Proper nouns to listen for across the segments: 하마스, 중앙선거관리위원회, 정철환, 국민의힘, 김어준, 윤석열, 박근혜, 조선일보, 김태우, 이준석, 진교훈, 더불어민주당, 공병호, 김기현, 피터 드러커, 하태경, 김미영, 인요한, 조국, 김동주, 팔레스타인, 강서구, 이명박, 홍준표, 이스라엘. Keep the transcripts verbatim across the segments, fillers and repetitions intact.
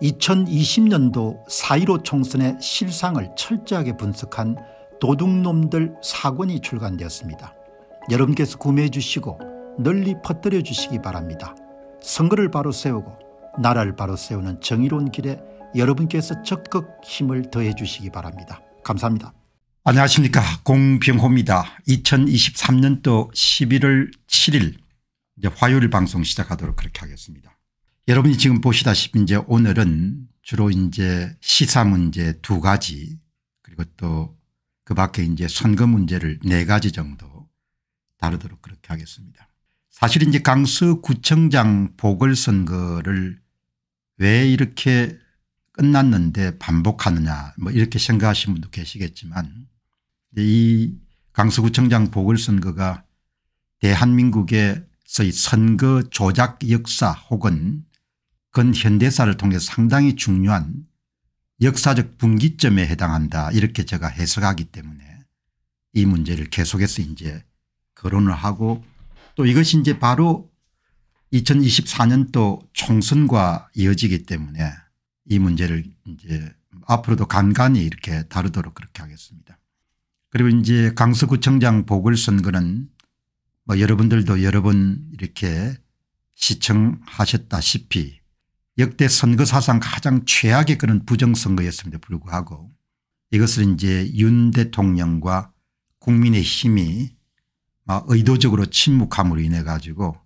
이천이십 년도 사 일오 총선의 실상을 철저하게 분석한 도둑놈들 사 권이 출간되었습니다. 여러분께서 구매해 주시고 널리 퍼뜨려 주시기 바랍니다. 선거를 바로 세우고 나라를 바로 세우는 정의로운 길에 여러분께서 적극 힘을 더해 주시기 바랍니다. 감사합니다. 안녕하십니까, 공병호입니다. 이천이십삼 년도 십일월 칠일 이제 화요일 방송 시작하도록 그렇게 하겠습니다. 여러분이 지금 보시다시피 이제 오늘은 주로 이제 시사 문제 두 가지, 그리고 또 그 밖에 이제 선거 문제를 네 가지 정도 다루도록 그렇게 하겠습니다. 사실 이제 강서구청장 보궐선거를 왜 이렇게 끝났는데 반복하느냐 뭐 이렇게 생각하시는 분도 계시겠지만, 이 강서구청장 보궐선거가 대한민국에서의 선거 조작 역사 혹은 근현대사를 통해 상당히 중요한 역사적 분기점에 해당한다, 이렇게 제가 해석하기 때문에 이 문제를 계속해서 이제 거론을 하고, 또 이것이 이제 바로 이천이십사 년도 총선과 이어지기 때문에 이 문제를 이제 앞으로도 간간히 이렇게 다루도록 그렇게 하겠습니다. 그리고 이제 강서구청장 보궐선거는 뭐 여러분들도 여러 번 이렇게 시청하셨다시피 역대 선거 사상 가장 최악의 그런 부정선거였음에도 불구하고 이것을 이제 윤 대통령과 국민의힘이 의도적으로 침묵함으로 인해 가지고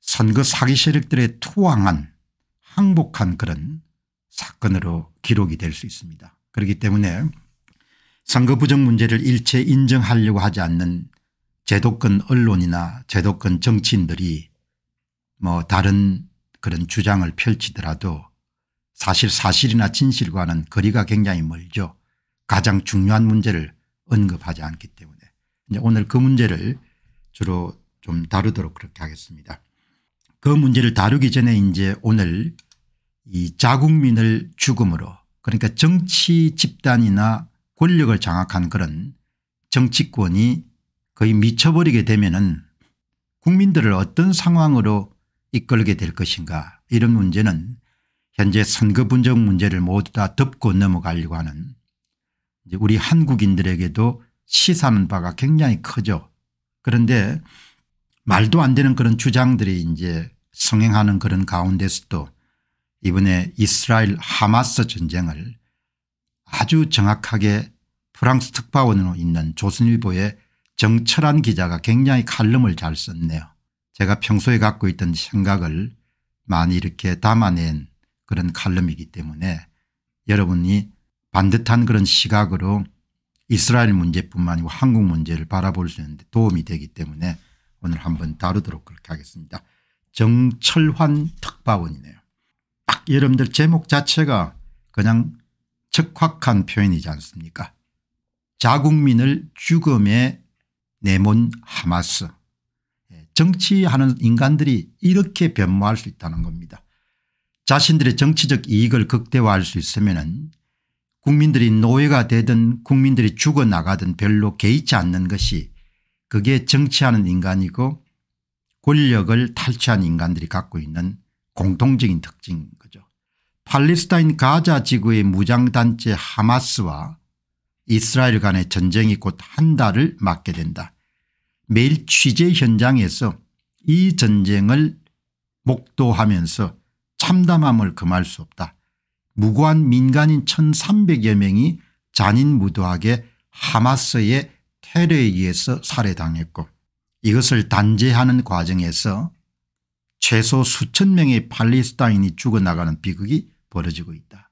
선거 사기 세력들의 투항한 항복한 그런 사건으로 기록이 될 수 있습니다. 그렇기 때문에 선거 부정 문제를 일체 인정하려고 하지 않는 제도권 언론이나 제도권 정치인들이 뭐 다른 그런 주장을 펼치더라도 사실 사실이나 진실과는 거리가 굉장히 멀죠. 가장 중요한 문제를 언급하지 않기 때문에 이제 오늘 그 문제를 주로 좀 다루도록 그렇게 하겠습니다. 그 문제를 다루기 전에 이제 오늘 이 자국민을 죽음으로, 그러니까 정치 집단이나 권력을 장악한 그런 정치권이 거의 미쳐버리게 되면은 국민들을 어떤 상황으로 이끌게 될 것인가, 이런 문제는 현재 선거 부정 문제를 모두 다 덮고 넘어가려고 하는 이제 우리 한국인들에게도 시사하는 바가 굉장히 크죠. 그런데 말도 안 되는 그런 주장들이 이제 성행하는 그런 가운데서도 이번에 이스라엘 하마스 전쟁을 아주 정확하게 프랑스 특파원으로 있는 조선일보의 정철환 기자가 굉장히 칼럼을 잘 썼네요. 제가 평소에 갖고 있던 생각을 많이 이렇게 담아낸 그런 칼럼이기 때문에 여러분이 반듯한 그런 시각으로 이스라엘 문제뿐만 아니고 한국 문제를 바라볼 수 있는데 도움이 되기 때문에 오늘 한번 다루도록 그렇게 하겠습니다. 정철환 특파원이네요. 딱 여러분들 제목 자체가 그냥 적확한 표현이지 않습니까? 자국민을 죽음에 내몬 하마스. 정치하는 인간들이 이렇게 변모할 수 있다는 겁니다. 자신들의 정치적 이익을 극대화할 수 있으면은 국민들이 노예가 되든 국민들이 죽어나가든 별로 개의치 않는 것이, 그게 정치하는 인간이고 권력을 탈취한 인간들이 갖고 있는 공통적인 특징인 거죠. 팔레스타인 가자 지구의 무장단체 하마스와 이스라엘 간의 전쟁이 곧 한 달을 맞게 된다. 매일 취재 현장에서 이 전쟁을 목도하면서 참담함을 금할 수 없다. 무고한 민간인 천삼백여 명이 잔인무도하게 하마스의 테러에 의해서 살해당했고, 이것을 단죄하는 과정에서 최소 수천 명의 팔레스타인이 죽어나가는 비극이 벌어지고 있다.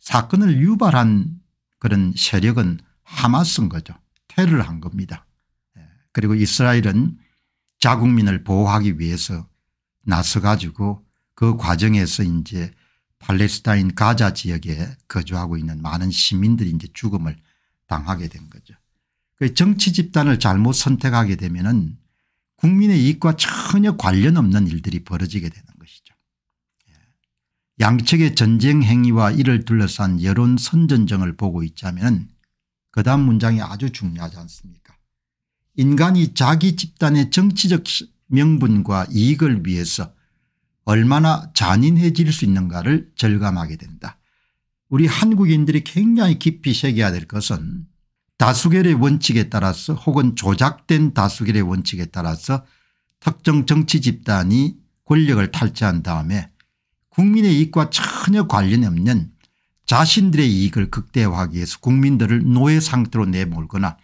사건을 유발한 그런 세력은 하마스인 거죠. 테러를 한 겁니다. 그리고 이스라엘은 자국민을 보호하기 위해서 나서 가지고 그 과정에서 이제 팔레스타인 가자 지역에 거주하고 있는 많은 시민들이 이제 죽음을 당하게 된 거죠. 그 정치 집단을 잘못 선택하게 되면은 국민의 이익과 전혀 관련 없는 일들이 벌어지게 되는 것이죠. 양측의 전쟁 행위와 이를 둘러싼 여론 선전정을 보고 있자면 그 다음 문장이 아주 중요하지 않습니까? 인간이 자기 집단의 정치적 명분과 이익을 위해서 얼마나 잔인해질 수 있는가를 절감하게 된다. 우리 한국인들이 굉장히 깊이 새겨야 될 것은 다수결의 원칙에 따라서 혹은 조작된 다수결의 원칙에 따라서 특정 정치 집단이 권력을 탈취한 다음에 국민의 이익과 전혀 관련이 없는 자신들의 이익을 극대화하기 위해서 국민들을 노예 상태로 내몰거나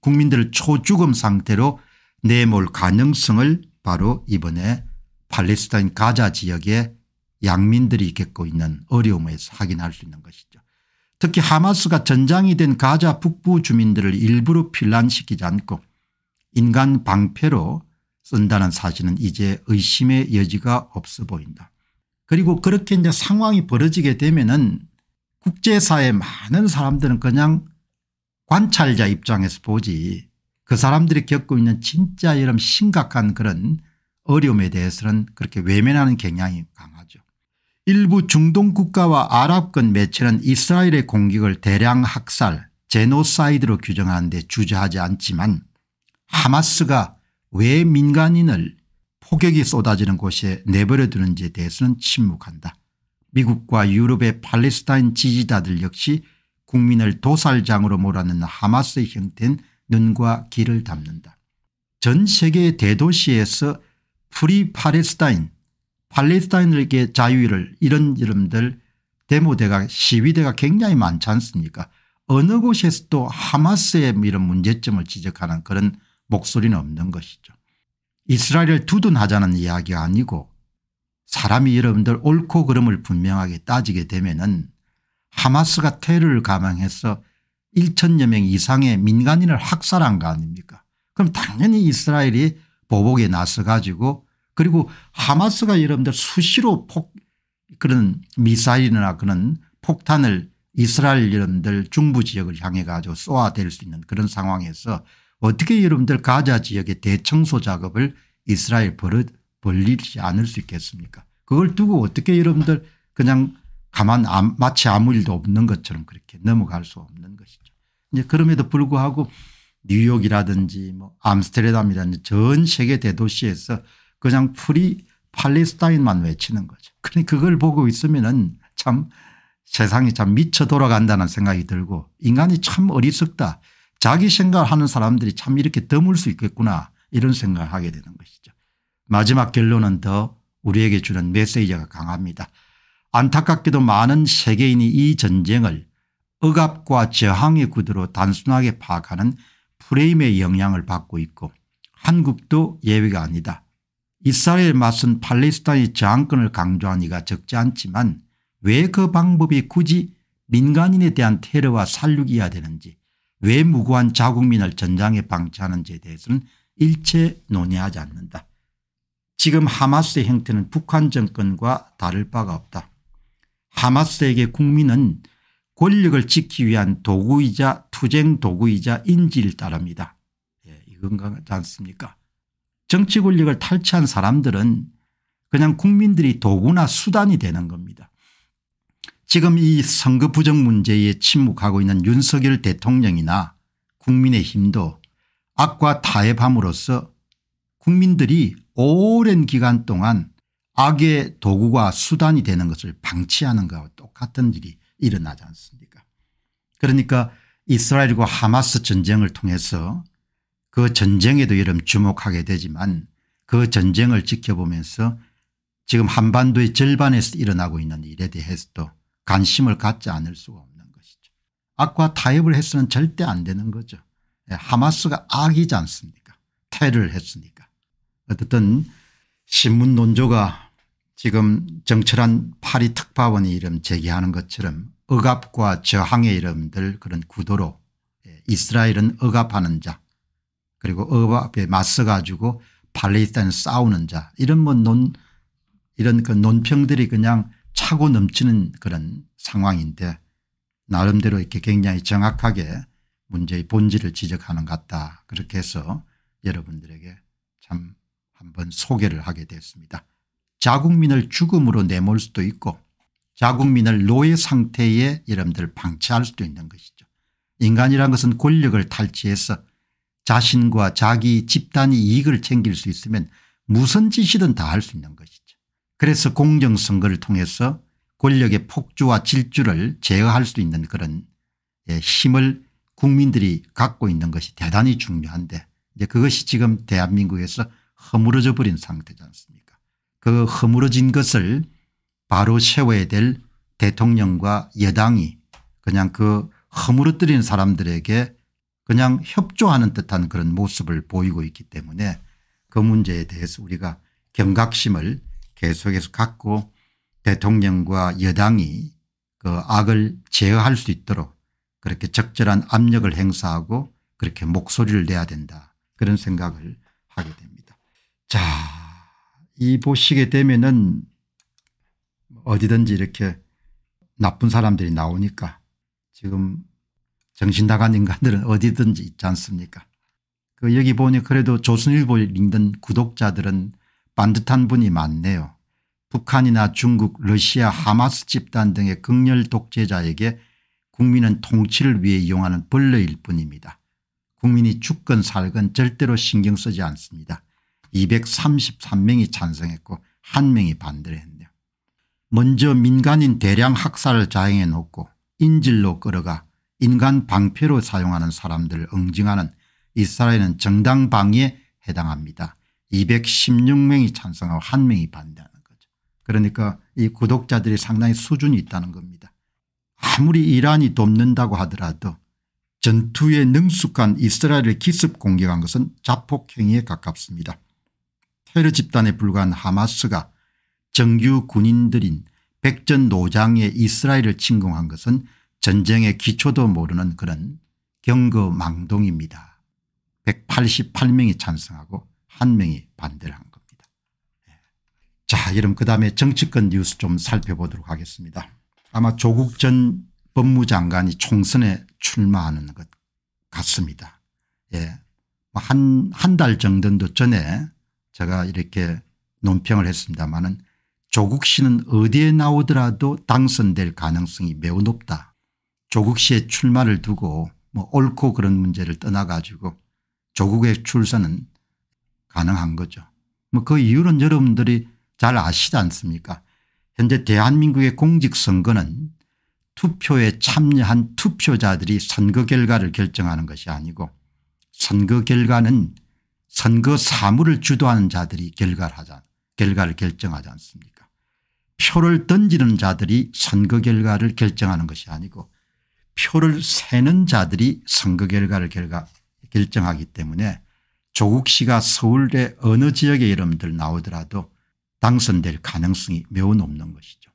국민들을 초죽음 상태로 내몰 가능성을 바로 이번에 팔레스타인 가자 지역의 양민들이 겪고 있는 어려움에서 확인할 수 있는 것이죠. 특히 하마스가 전장이 된 가자 북부 주민들을 일부러 피난시키지 않고 인간 방패로 쓴다는 사실은 이제 의심의 여지가 없어 보인다. 그리고 그렇게 이제 상황이 벌어지게 되면은 국제사회 많은 사람들은 그냥 관찰자 입장에서 보지 그 사람들이 겪고 있는 진짜 이런 심각한 그런 어려움에 대해서는 그렇게 외면하는 경향이 강하죠. 일부 중동 국가와 아랍권 매체는 이스라엘의 공격을 대량 학살, 제노사이드로 규정하는데 주저하지 않지만 하마스가 왜 민간인을 폭격이 쏟아지는 곳에 내버려두는지에 대해서는 침묵한다. 미국과 유럽의 팔레스타인 지지자들 역시 국민을 도살장으로 몰아넣는 하마스의 형태는 눈과 귀를 담는다. 전 세계의 대도시에서 프리 팔레스타인, 팔레스타인에게 자유를 이런 이름들 데모대가 시위대가 굉장히 많지 않습니까? 어느 곳에서도 하마스의 이런 문제점을 지적하는 그런 목소리는 없는 것이죠. 이스라엘을 두둔하자는 이야기가 아니고 사람이 여러분들 옳고 그름을 분명하게 따지게 되면은 하마스가 테러를 감행해서 천여 명 이상의 민간인을 학살한 거 아닙니까? 그럼 당연히 이스라엘이 보복에 나서 가지고 그리고 하마스가 여러분들 수시로 폭 그런 미사일이나 그런 폭탄을 이스라엘 여러분들 중부 지역을 향해 가지고 쏘아댈 수 있는 그런 상황에서 어떻게 여러분들 가자 지역의 대청소 작업을 이스라엘 벌, 벌리지 않을 수 있겠습니까? 그걸 두고 어떻게 여러분들 그냥 가만 마치 아무 일도 없는 것처럼 그렇게 넘어갈 수 없는 것이죠. 이제 그럼에도 불구하고 뉴욕이라든지 뭐 암스테르담이라든지 전 세계 대도시에서 그냥 프리 팔레스타인만 외치는 거죠. 그러니까 그걸 보고 있으면은 참 세상이 참 미쳐 돌아간다는 생각이 들고 인간이 참 어리석다. 자기 생각을 하는 사람들이 참 이렇게 드물 수 있겠구나 이런 생각을 하게 되는 것이죠. 마지막 결론은 더 우리에게 주는 메시지가 강합니다. 안타깝게도 많은 세계인이 이 전쟁을 억압과 저항의 구도로 단순하게 파악하는 프레임의 영향을 받고 있고 한국도 예외가 아니다. 이스라엘에 맞선 팔레스타인의 저항권을 강조한 이가 적지 않지만 왜 그 방법이 굳이 민간인에 대한 테러와 살육이어야 되는지 왜 무고한 자국민을 전장에 방치하는지에 대해서는 일체 논의하지 않는다. 지금 하마스의 행태는 북한 정권과 다를 바가 없다. 하마스에게 국민은 권력을 지키기 위한 도구이자 투쟁 도구이자 인질 따릅니다. 예, 이건 같지 않습니까? 정치 권력을 탈취한 사람들은 그냥 국민들이 도구나 수단이 되는 겁니다. 지금 이 선거 부정 문제에 침묵하고 있는 윤석열 대통령이나 국민의힘도 악과 타협함으로써 국민들이 오랜 기간 동안 악의 도구와 수단이 되는 것을 방치하는 것과 똑같은 일이 일어나지 않습니까? 그러니까 이스라엘과 하마스 전쟁을 통해서 그 전쟁에도 여러분 주목하게 되지만 그 전쟁을 지켜보면서 지금 한반도의 절반에서 일어나고 있는 일에 대해서도 관심을 갖지 않을 수가 없는 것이죠. 악과 타협을 해서는 절대 안 되는 거죠. 하마스가 악이지 않습니까? 테러를 했으니까. 어쨌든 신문 논조가 지금 정철환 파리 특파원이 이름 제기하는 것처럼 억압과 저항의 이름들 그런 구도로 이스라엘은 억압하는 자 그리고 억압에 맞서 가지고 팔레스타인 싸우는 자 이런 뭐 논 이런 그 논평들이 그냥 차고 넘치는 그런 상황인데 나름대로 이렇게 굉장히 정확하게 문제의 본질을 지적하는 것 같다. 그렇게 해서 여러분들에게 참 한번 소개를 하게 됐습니다. 자국민을 죽음으로 내몰 수도 있고 자국민을 노예 상태에 여러분들 방치할 수도 있는 것이죠. 인간이란 것은 권력을 탈취해서 자신과 자기 집단이 이익을 챙길 수 있으면 무슨 짓이든 다 할 수 있는 것이죠. 그래서 공정선거를 통해서 권력의 폭주와 질주를 제어할 수 있는 그런 힘을 국민들이 갖고 있는 것이 대단히 중요한데 이제 그것이 지금 대한민국에서 허물어져 버린 상태지 않습니까. 그 허물어진 것을 바로 세워야 될 대통령과 여당이 그냥 그 허물어뜨린 사람들에게 그냥 협조하는 듯한 그런 모습을 보이고 있기 때문에 그 문제에 대해서 우리가 경각심을 계속해서 갖고 대통령과 여당이 그 악을 제어할 수 있도록 그렇게 적절한 압력을 행사하고 그렇게 목소리를 내야 된다 그런 생각을 하게 됩니다. 자, 이 보시게 되면은 어디든지 이렇게 나쁜 사람들이 나오니까 지금 정신 나간 인간들은 어디든지 있지 않습니까. 그 여기 보니 그래도 조선일보 읽는 구독자들은 반듯한 분이 많네요. 북한이나 중국, 러시아, 하마스 집단 등의 극렬 독재자에게 국민은 통치를 위해 이용하는 벌레일 뿐입니다. 국민이 죽건 살건 절대로 신경 쓰지 않습니다. 이백삼십삼 명이 찬성했고 한 명이 반대를 했네요. 먼저 민간인 대량 학살을 자행해 놓고 인질로 끌어가 인간 방패로 사용하는 사람들을 응징하는 이스라엘은 정당 방위에 해당합니다. 이백십육 명이 찬성하고 한 명이 반대하는 거죠. 그러니까 이 구독자들이 상당히 수준이 있다는 겁니다. 아무리 이란이 돕는다고 하더라도 전투에 능숙한 이스라엘을 기습 공격한 것은 자폭행위에 가깝습니다. 테러 집단에 불과한 하마스가 정규 군인들인 백전노장에 이스라엘을 침공한 것은 전쟁의 기초도 모르는 그런 경거망동입니다. 백팔십팔 명이 찬성하고 한 명이 반대를 한 겁니다. 자, 여러분 그다음에 정치권 뉴스 좀 살펴보도록 하겠습니다. 아마 조국 전 법무장관이 총선에 출마하는 것 같습니다. 예, 한 한 달 정도 전에 제가 이렇게 논평을 했습니다마는 조국 씨는 어디에 나오더라도 당선될 가능성이 매우 높다. 조국 씨의 출마를 두고 뭐 옳고 그런 문제를 떠나 가지고 조국의 출선은 가능한 거죠. 뭐 그 이유는 여러분들이 잘 아시지 않습니까. 현재 대한민국의 공직선거는 투표에 참여한 투표자들이 선거 결과를 결정하는 것이 아니고 선거 결과는 선거 사무를 주도하는 자들이 결과를 하자, 결과를 결정하지 않습니까. 표를 던지는 자들이 선거 결과를 결정하는 것이 아니고 표를 세는 자들이 선거 결과를 결과, 결정하기 때문에 조국 씨가 서울대 어느 지역에 여러분들 나오더라도 당선될 가능성이 매우 높는 것이죠.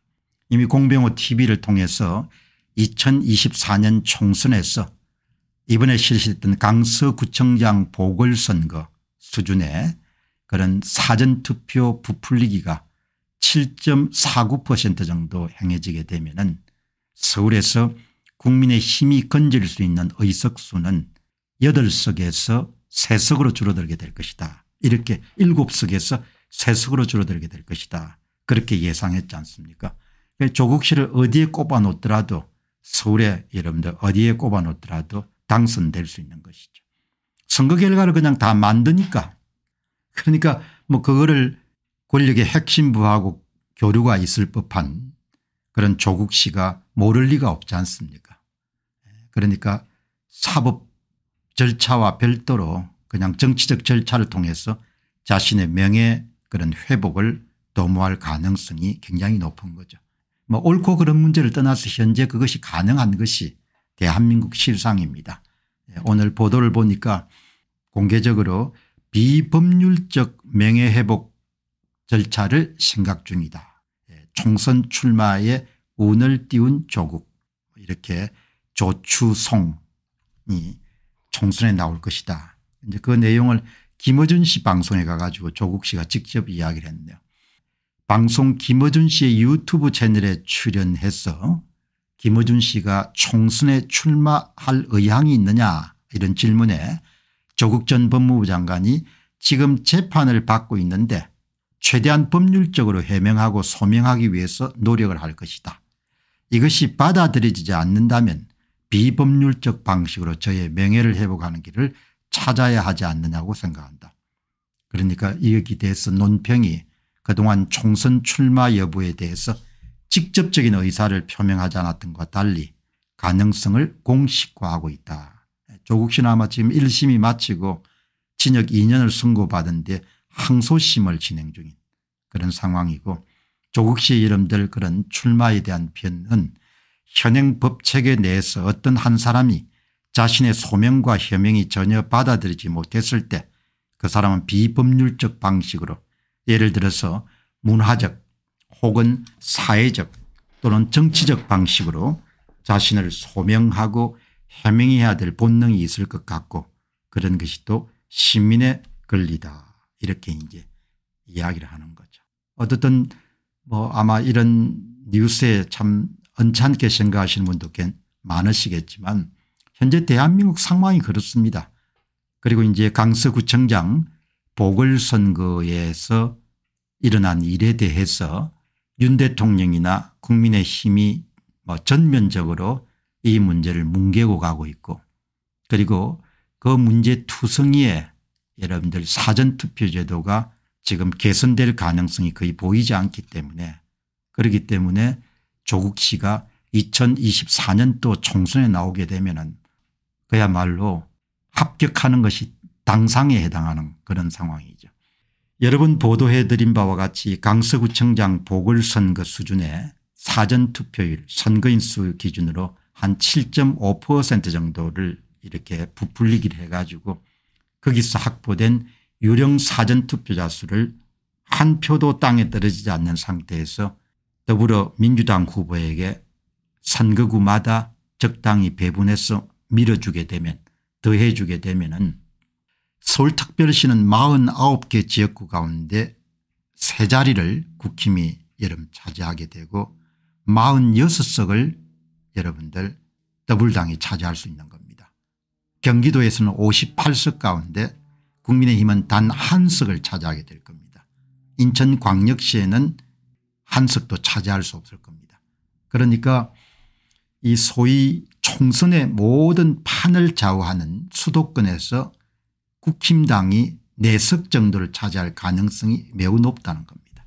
이미 공병호 티비를 통해서 이천이십사 년 총선에서 이번에 실시했던 강서구청장 보궐선거 수준의 그런 사전투표 부풀리기가 칠 점 사구 퍼센트 정도 행해지게 되면은 서울에서 국민의힘이 건질 수 있는 의석수는 여덟 석에서 세 석으로 줄어들게 될 것이다. 이렇게 일곱 석에서 세 석으로 줄어들게 될 것이다. 그렇게 예상했지 않습니까. 조국 씨를 어디에 꼽아놓더라도 서울에 여러분들 어디에 꼽아놓더라도 당선될 수 있는 것이죠. 선거 결과를 그냥 다 만드니까. 그러니까 뭐 그거를 권력의 핵심부하고 교류가 있을 법한 그런 조국 씨가 모를 리가 없지 않습니까. 그러니까 사법 절차와 별도로 그냥 정치적 절차를 통해서 자신의 명예 그런 회복을 도모할 가능성이 굉장히 높은 거죠. 뭐 옳고 그런 문제를 떠나서 현재 그것이 가능한 것이 대한민국 실상입니다. 오늘 보도를 보니까 공개적으로 비법률적 명예회복 절차를 생각 중이다. 총선 출마에 운을 띄운 조국 이렇게 조추송이 총선에 나올 것이다. 이제 그 내용을 김어준 씨 방송에 가가지고 조국 씨가 직접 이야기를 했네요. 방송 김어준 씨의 유튜브 채널에 출연해서 김어준 씨가 총선에 출마할 의향이 있느냐 이런 질문에 조국 전 법무부 장관이 지금 재판을 받고 있는데 최대한 법률적으로 해명하고 소명하기 위해서 노력을 할 것이다. 이것이 받아들여지지 않는다면 비법률적 방식으로 저의 명예를 회복하는 길을 찾아야 하지 않느냐고 생각한다. 그러니까 여기에 대해서 논평이 그동안 총선 출마 여부에 대해서 직접적인 의사를 표명하지 않았던 것과 달리 가능성을 공식화하고 있다. 조국 씨는 아마 지금 일 심이 마치고 징역 이 년을 선고받은 데 항소심을 진행 중인 그런 상황이고, 조국 씨의 이름들 그런 출마에 대한 편은 현행 법체계 내에서 어떤 한 사람이 자신의 소명과 혐행이 전혀 받아들이지 못했을 때 그 사람은 비법률적 방식으로, 예를 들어서 문화적 혹은 사회적 또는 정치적 방식으로 자신을 소명하고 해명해야 될 본능이 있을 것 같고, 그런 것이 또 시민의 권리다, 이렇게 이제 이야기를 하는 거죠. 어쨌든 뭐 아마 이런 뉴스에 참 언짢게 생각하시는 분도 많으시겠지만 현재 대한민국 상황이 그렇습니다. 그리고 이제 강서구청장 보궐선거에서 일어난 일에 대해서 윤 대통령이나 국민의힘이 뭐 전면적으로 이 문제를 뭉개고 가고 있고, 그리고 그 문제 투성이에 여러분들 사전투표 제도가 지금 개선될 가능성이 거의 보이지 않기 때문에, 그렇기 때문에 조국 씨가 이천이십사 년도 총선에 나오게 되면은 그야말로 합격하는 것이 당상에 해당하는 그런 상황이죠. 여러분 보도해드린 바와 같이 강서구청장 보궐선거 수준의 사전투표율 선거인수 기준으로 한 칠 점 오 퍼센트 정도를 이렇게 부풀리기를 해가지고 거기서 확보된 유령 사전투표자 수를 한 표도 땅에 떨어지지 않는 상태에서 더불어민주당 후보에게 선거구마다 적당히 배분해서 밀어주게 되면, 더해주게 되면은 서울특별시는 사십구 개 지역구 가운데 세 자리를 국힘이 여름 차지하게 되고 사십육 석을 여러분들 더불당이 차지할 수 있는 겁니다. 경기도에서는 오십팔 석 가운데 국민의힘은 단 한 석을 차지하게 될 겁니다. 인천광역시에는 한 석도 차지할 수 없을 겁니다. 그러니까 이 소위 총선의 모든 판을 좌우하는 수도권에서 국힘당이 네 석 정도를 차지할 가능성이 매우 높다는 겁니다.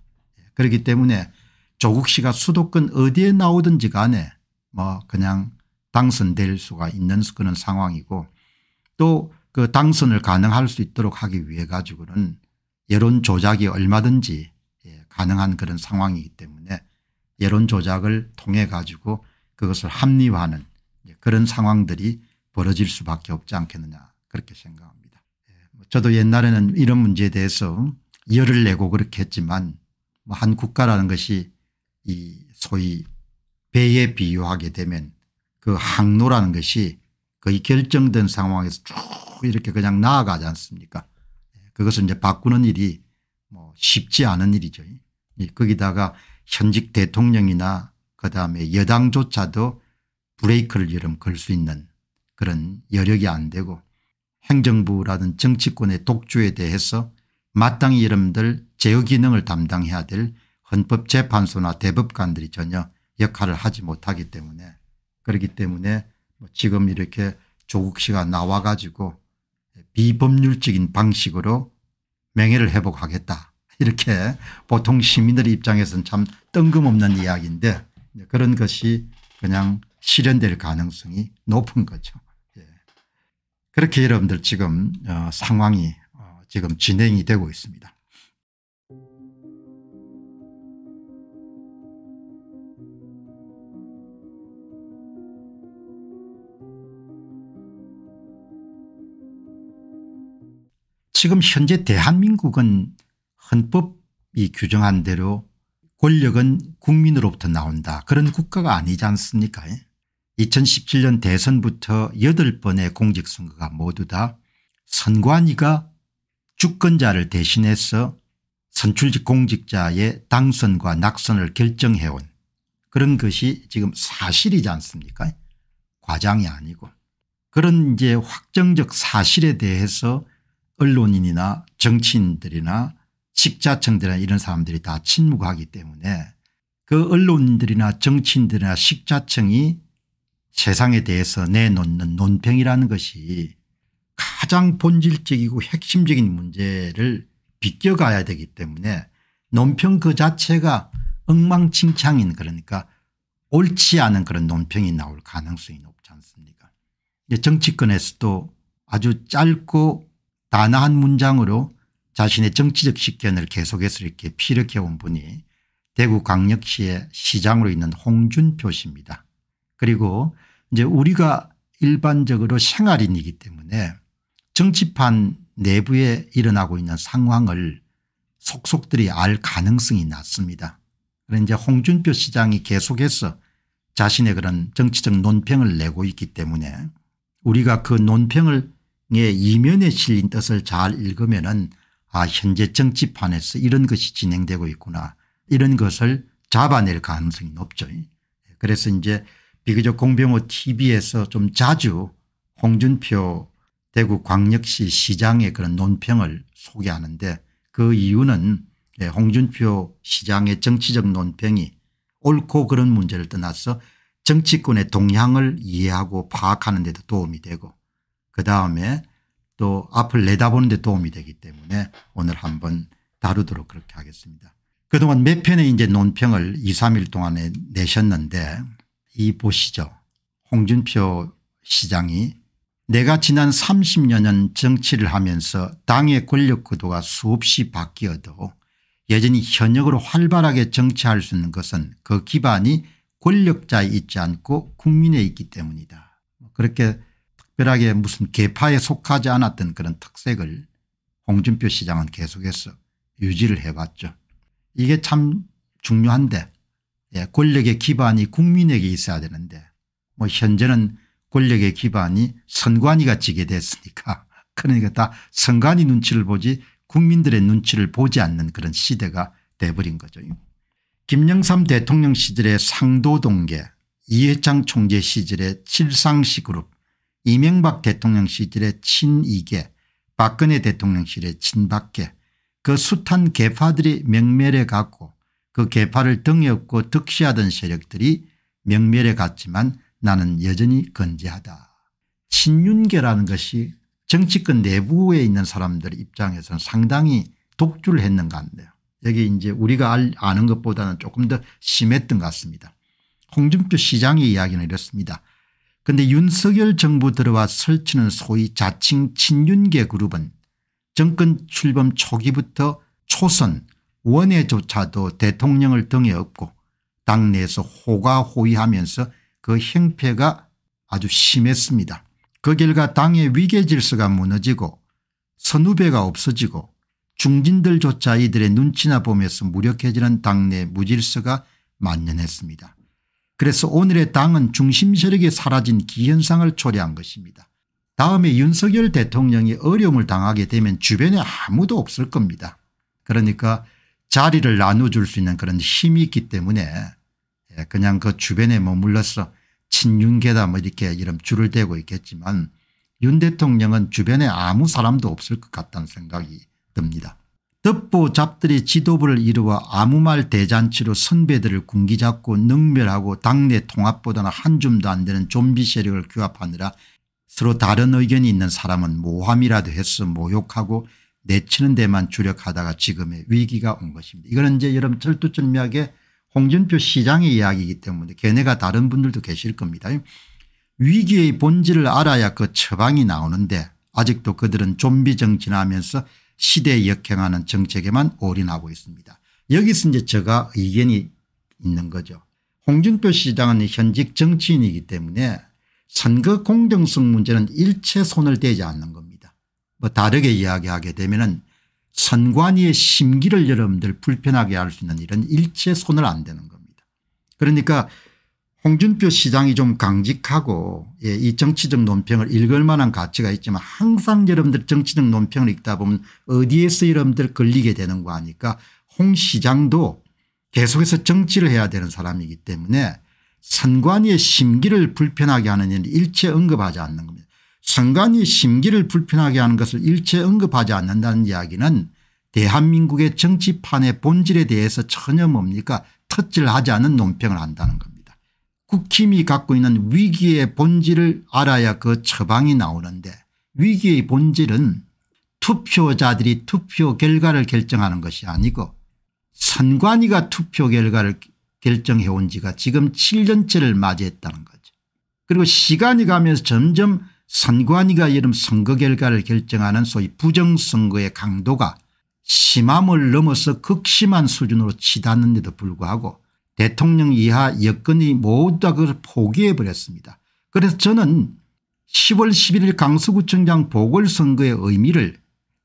그렇기 때문에 조국 씨가 수도권 어디에 나오든지 간에 뭐 그냥 당선될 수가 있는 그런 상황이고, 또 그 당선을 가능할 수 있도록 하기 위해 가지고는 여론 조작이 얼마든지 가능한 그런 상황이기 때문에 여론 조작을 통해 가지고 그것을 합리화하는 그런 상황들이 벌어질 수밖에 없지 않겠느냐, 그렇게 생각합니다. 저도 옛날에는 이런 문제에 대해서 열을 내고 그렇게 했지만, 뭐 한 국가라는 것이 이 소위 배에 비유하게 되면 그 항로라는 것이 거의 결정된 상황에서 쭉 이렇게 그냥 나아가지 않습니까? 그것을 이제 바꾸는 일이 뭐 쉽지 않은 일이죠. 거기다가 현직 대통령이나 그다음에 여당조차도 브레이크를 이름 걸 수 있는 그런 여력이 안 되고, 행정부라든 정치권의 독주에 대해서 마땅히 여러분들 제어 기능을 담당해야 될 헌법재판소나 대법관들이 전혀 역할을 하지 못하기 때문에, 그렇기 때문에 지금 이렇게 조국 씨가 나와 가지고 비법률적인 방식으로 명예를 회복하겠다, 이렇게 보통 시민들의 입장에서는 참 뜬금없는 이야기인데 그런 것이 그냥 실현될 가능성이 높은 거죠. 그렇게 여러분들 지금 어, 상황이 어, 지금 진행이 되고 있습니다. 지금 현재 대한민국은 헌법이 규정한 대로 권력은 국민으로부터 나온다, 그런 국가가 아니지 않습니까? 이천십칠 년 대선부터 여덟 번의 공직선거가 모두 다 선관위가 주권자를 대신해서 선출직 공직자의 당선과 낙선을 결정해온 그런 것이 지금 사실이지 않습니까? 과장이 아니고, 그런 이제 확정적 사실에 대해서 언론인이나 정치인들이나 식자층들이나 이런 사람들이 다 침묵하기 때문에 그 언론인들이나 정치인들이나 식자층이 세상에 대해서 내놓는 논평이라는 것이 가장 본질적이고 핵심적인 문제를 비껴가야 되기 때문에 논평 그 자체가 엉망진창인, 그러니까 옳지 않은 그런 논평이 나올 가능성이 높지 않습니까? 정치권에서도 아주 짧고 단아한 문장으로 자신의 정치적 식견을 계속해서 이렇게 피력해온 분이 대구광역시의 시장으로 있는 홍준표 씨입니다. 그리고 이제 우리가 일반적으로 생활인이기 때문에 정치판 내부에 일어나고 있는 상황을 속속들이 알 가능성이 낮습니다. 그런데 이제 홍준표 시장이 계속해서 자신의 그런 정치적 논평을 내고 있기 때문에 우리가 그 논평을 이면에 실린 뜻을 잘 읽으면은 아, 현재 정치판에서 이런 것이 진행되고 있구나, 이런 것을 잡아낼 가능성이 높죠. 그래서 이제 비교적 공병호 티비에서 좀 자주 홍준표 대구광역시 시장의 그런 논평을 소개하는데, 그 이유는 홍준표 시장의 정치적 논평이 옳고 그런 문제를 떠나서 정치권의 동향을 이해하고 파악하는 데도 도움이 되고, 그다음에 또 앞을 내다보는 데 도움이 되기 때문에 오늘 한번 다루도록 그렇게 하겠습니다. 그동안 몇 편의 이제 논평을 이 삼 일 동안에 내셨는데, 이 보시죠. 홍준표 시장이 내가 지난 삼십여 년 정치를 하면서 당의 권력 구도가 수없이 바뀌어도 여전히 현역으로 활발하게 정치할 수 있는 것은 그 기반이 권력자에 있지 않고 국민에 있기 때문이다. 그렇게 특별하게 무슨 계파에 속하지 않았던 그런 특색을 홍준표 시장은 계속해서 유지를 해왔죠. 이게 참 중요한데, 예, 권력의 기반이 국민에게 있어야 되는데 뭐 현재는 권력의 기반이 선관위가 지게 됐으니까, 그러니까 다 선관위 눈치를 보지 국민들의 눈치를 보지 않는 그런 시대가 돼버린 거죠. 김영삼 대통령 시절의 상도동계, 이회창 총재 시절의 칠상시그룹, 이명박 대통령 시절의 친이계, 박근혜 대통령 시절의 친박계, 그 숱한 계파들이 명멸해 갔고 그 계파를 등에 업고 득시하던 세력들이 명멸해 갔지만 나는 여전히 건재하다. 친윤계라는 것이 정치권 내부에 있는 사람들 입장에서는 상당히 독주를 했는가 한데요. 여기 이제 우리가 아는 것보다는 조금 더 심했던 것 같습니다. 홍준표 시장의 이야기는 이렇습니다. 그런데 윤석열 정부 들어와 설치는 소위 자칭 친윤계 그룹은 정권 출범 초기부터 초선, 원외조차도 대통령을 등에 업고 당내에서 호가호위하면서 그 행패가 아주 심했습니다. 그 결과 당의 위계 질서가 무너지고 선후배가 없어지고 중진들조차 이들의 눈치나 보면서 무력해지는 당내 무질서가 만연했습니다. 그래서 오늘의 당은 중심 세력이 사라진 기현상을 초래한 것입니다. 다음에 윤석열 대통령이 어려움을 당하게 되면 주변에 아무도 없을 겁니다. 그러니까 자리를 나눠줄 수 있는 그런 힘이 있기 때문에 그냥 그 주변에 머물러서 친윤계다 뭐 이렇게 이런 줄을 대고 있겠지만 윤 대통령은 주변에 아무 사람도 없을 것 같다는 생각이 듭니다. 덮보잡들이 지도부를 이루어 아무 말 대잔치로 선배들을 군기잡고 능멸하고 당내 통합보다는 한 줌도 안 되는 좀비 세력을 규합하느라 서로 다른 의견이 있는 사람은 모함이라도 해서 모욕하고 내치는 데만 주력하다가 지금의 위기가 온 것입니다. 이거는 이제 여러분 철두철미하게 홍준표 시장의 이야기이기 때문에 견해가 다른 분들도 계실 겁니다. 위기의 본질을 알아야 그 처방이 나오는데 아직도 그들은 좀비 정치나 하면서 시대에 역행하는 정책에만 올인하고 있습니다. 여기서 이제 제가 의견이 있는 거죠. 홍준표 시장은 현직 정치인이기 때문에 선거 공정성 문제는 일체 손을 대지 않는 겁니다. 뭐 다르게 이야기하게 되면은 선관위의 심기를 여러분들 불편하게 할 수 있는 이런 일체 손을 안 대는 겁니다. 그러니까 홍준표 시장이 좀 강직하고, 예, 이 정치적 논평을 읽을 만한 가치가 있지만 항상 여러분들 정치적 논평을 읽다 보면 어디에서 여러분들 걸리게 되는 거 아니까 홍 시장도 계속해서 정치를 해야 되는 사람이기 때문에 선관위의 심기를 불편하게 하는 일은 일체 언급하지 않는 겁니다. 선관위 심기를 불편하게 하는 것을 일체 언급하지 않는다는 이야기는 대한민국의 정치판의 본질에 대해서 전혀 뭡니까 터질하지 않은 논평을 한다는 겁니다. 국힘이 갖고 있는 위기의 본질을 알아야 그 처방이 나오는데 위기의 본질은 투표자들이 투표 결과를 결정하는 것이 아니고 선관위가 투표 결과를 결정해 온 지가 지금 칠 년째를 맞이했다는 거죠. 그리고 시간이 가면서 점점 선관위가 여름 선거 결과를 결정하는 소위 부정선거의 강도가 심함을 넘어서 극심한 수준으로 치닫는데도 불구하고 대통령 이하 여건이 모두 다 그걸 포기해버렸습니다. 그래서 저는 시월 십일일 강서구청장 보궐선거의 의미를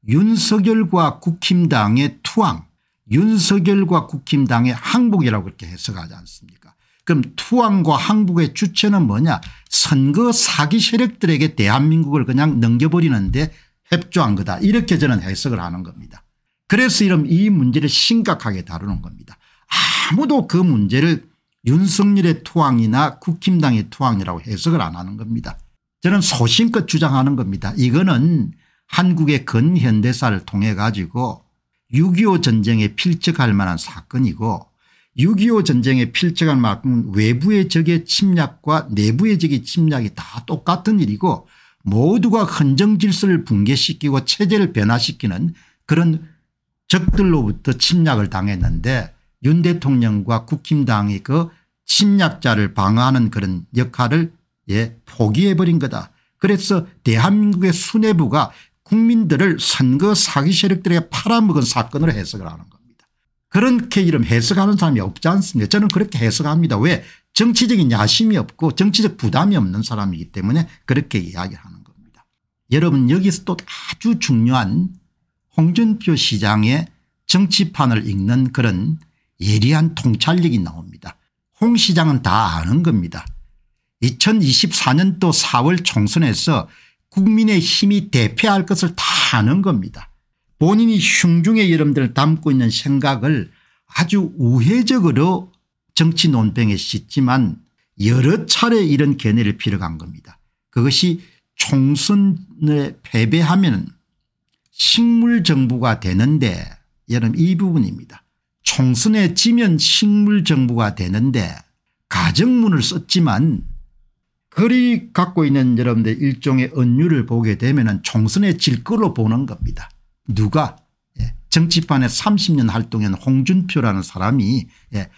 윤석열과 국힘당의 투항, 윤석열과 국힘당의 항복이라고 이렇게 해석하지 않습니까? 그럼 투항과 항복의 주체는 뭐냐? 선거 사기 세력들에게 대한민국을 그냥 넘겨버리는데 협조한 거다. 이렇게 저는 해석을 하는 겁니다. 그래서 이런 이 문제를 심각하게 다루는 겁니다. 아무도 그 문제를 윤석열의 투항이나 국힘당의 투항이라고 해석을 안 하는 겁니다. 저는 소신껏 주장하는 겁니다. 이거는 한국의 근현대사를 통해 가지고 육이오 전쟁에 필적할 만한 사건이고 육이오 전쟁에 필적할 만큼 외부의 적의 침략과 내부의 적의 침략이 다 똑같은 일이고 모두가 헌정 질서를 붕괴시키고 체제를 변화시키는 그런 적들로부터 침략을 당했는데 윤 대통령과 국힘당이 그 침략자를 방어하는 그런 역할을 예, 포기해버린 거다. 그래서 대한민국의 수뇌부가 국민들을 선거 사기 세력들에게 팔아먹은 사건으로 해석을 하는 겁니다. 그렇게 이런 해석하는 사람이 없지 않습니까? 저는 그렇게 해석합니다. 왜? 정치적인 야심이 없고 정치적 부담이 없는 사람이기 때문에 그렇게 이야기하는 겁니다. 여러분, 여기서 또 아주 중요한 홍준표 시장의 정치판을 읽는 그런 예리한 통찰력이 나옵니다. 홍 시장은 다 아는 겁니다. 이천이십사년도 사월 총선에서 국민의힘이 대패할 것을 다 아는 겁니다. 본인이 흉중의 여러분들을 담고 있는 생각을 아주 우회적으로 정치 논평에 싣지만 여러 차례 이런 견해를 피력한 겁니다. 그것이 총선에 패배하면 식물정부가 되는데, 여러분 이 부분입니다. 총선에 지면 식물정부가 되는데 가정문을 썼지만 그리 갖고 있는 여러분들 일종의 은유를 보게 되면 총선에 질 거로 보는 겁니다. 누가? 예. 정치판에 삼십 년 활동한 홍준표라는 사람이 예.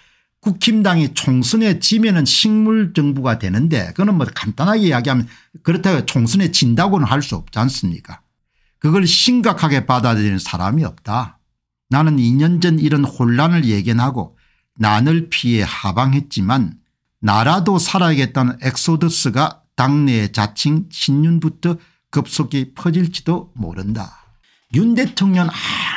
국힘당이 총선에 지면 식물정부가 되는데 그거는 뭐 간단하게 이야기하면 그렇다고 총선에 진다고는 할 수 없지 않습니까? 그걸 심각하게 받아들이는 사람이 없다. 나는 이 년 전 이런 혼란을 예견하고 난을 피해 하방했지만 나라도 살아야겠다는 엑소더스가 당내의 자칭 친윤부터 급속히 퍼질지도 모른다. 윤 대통령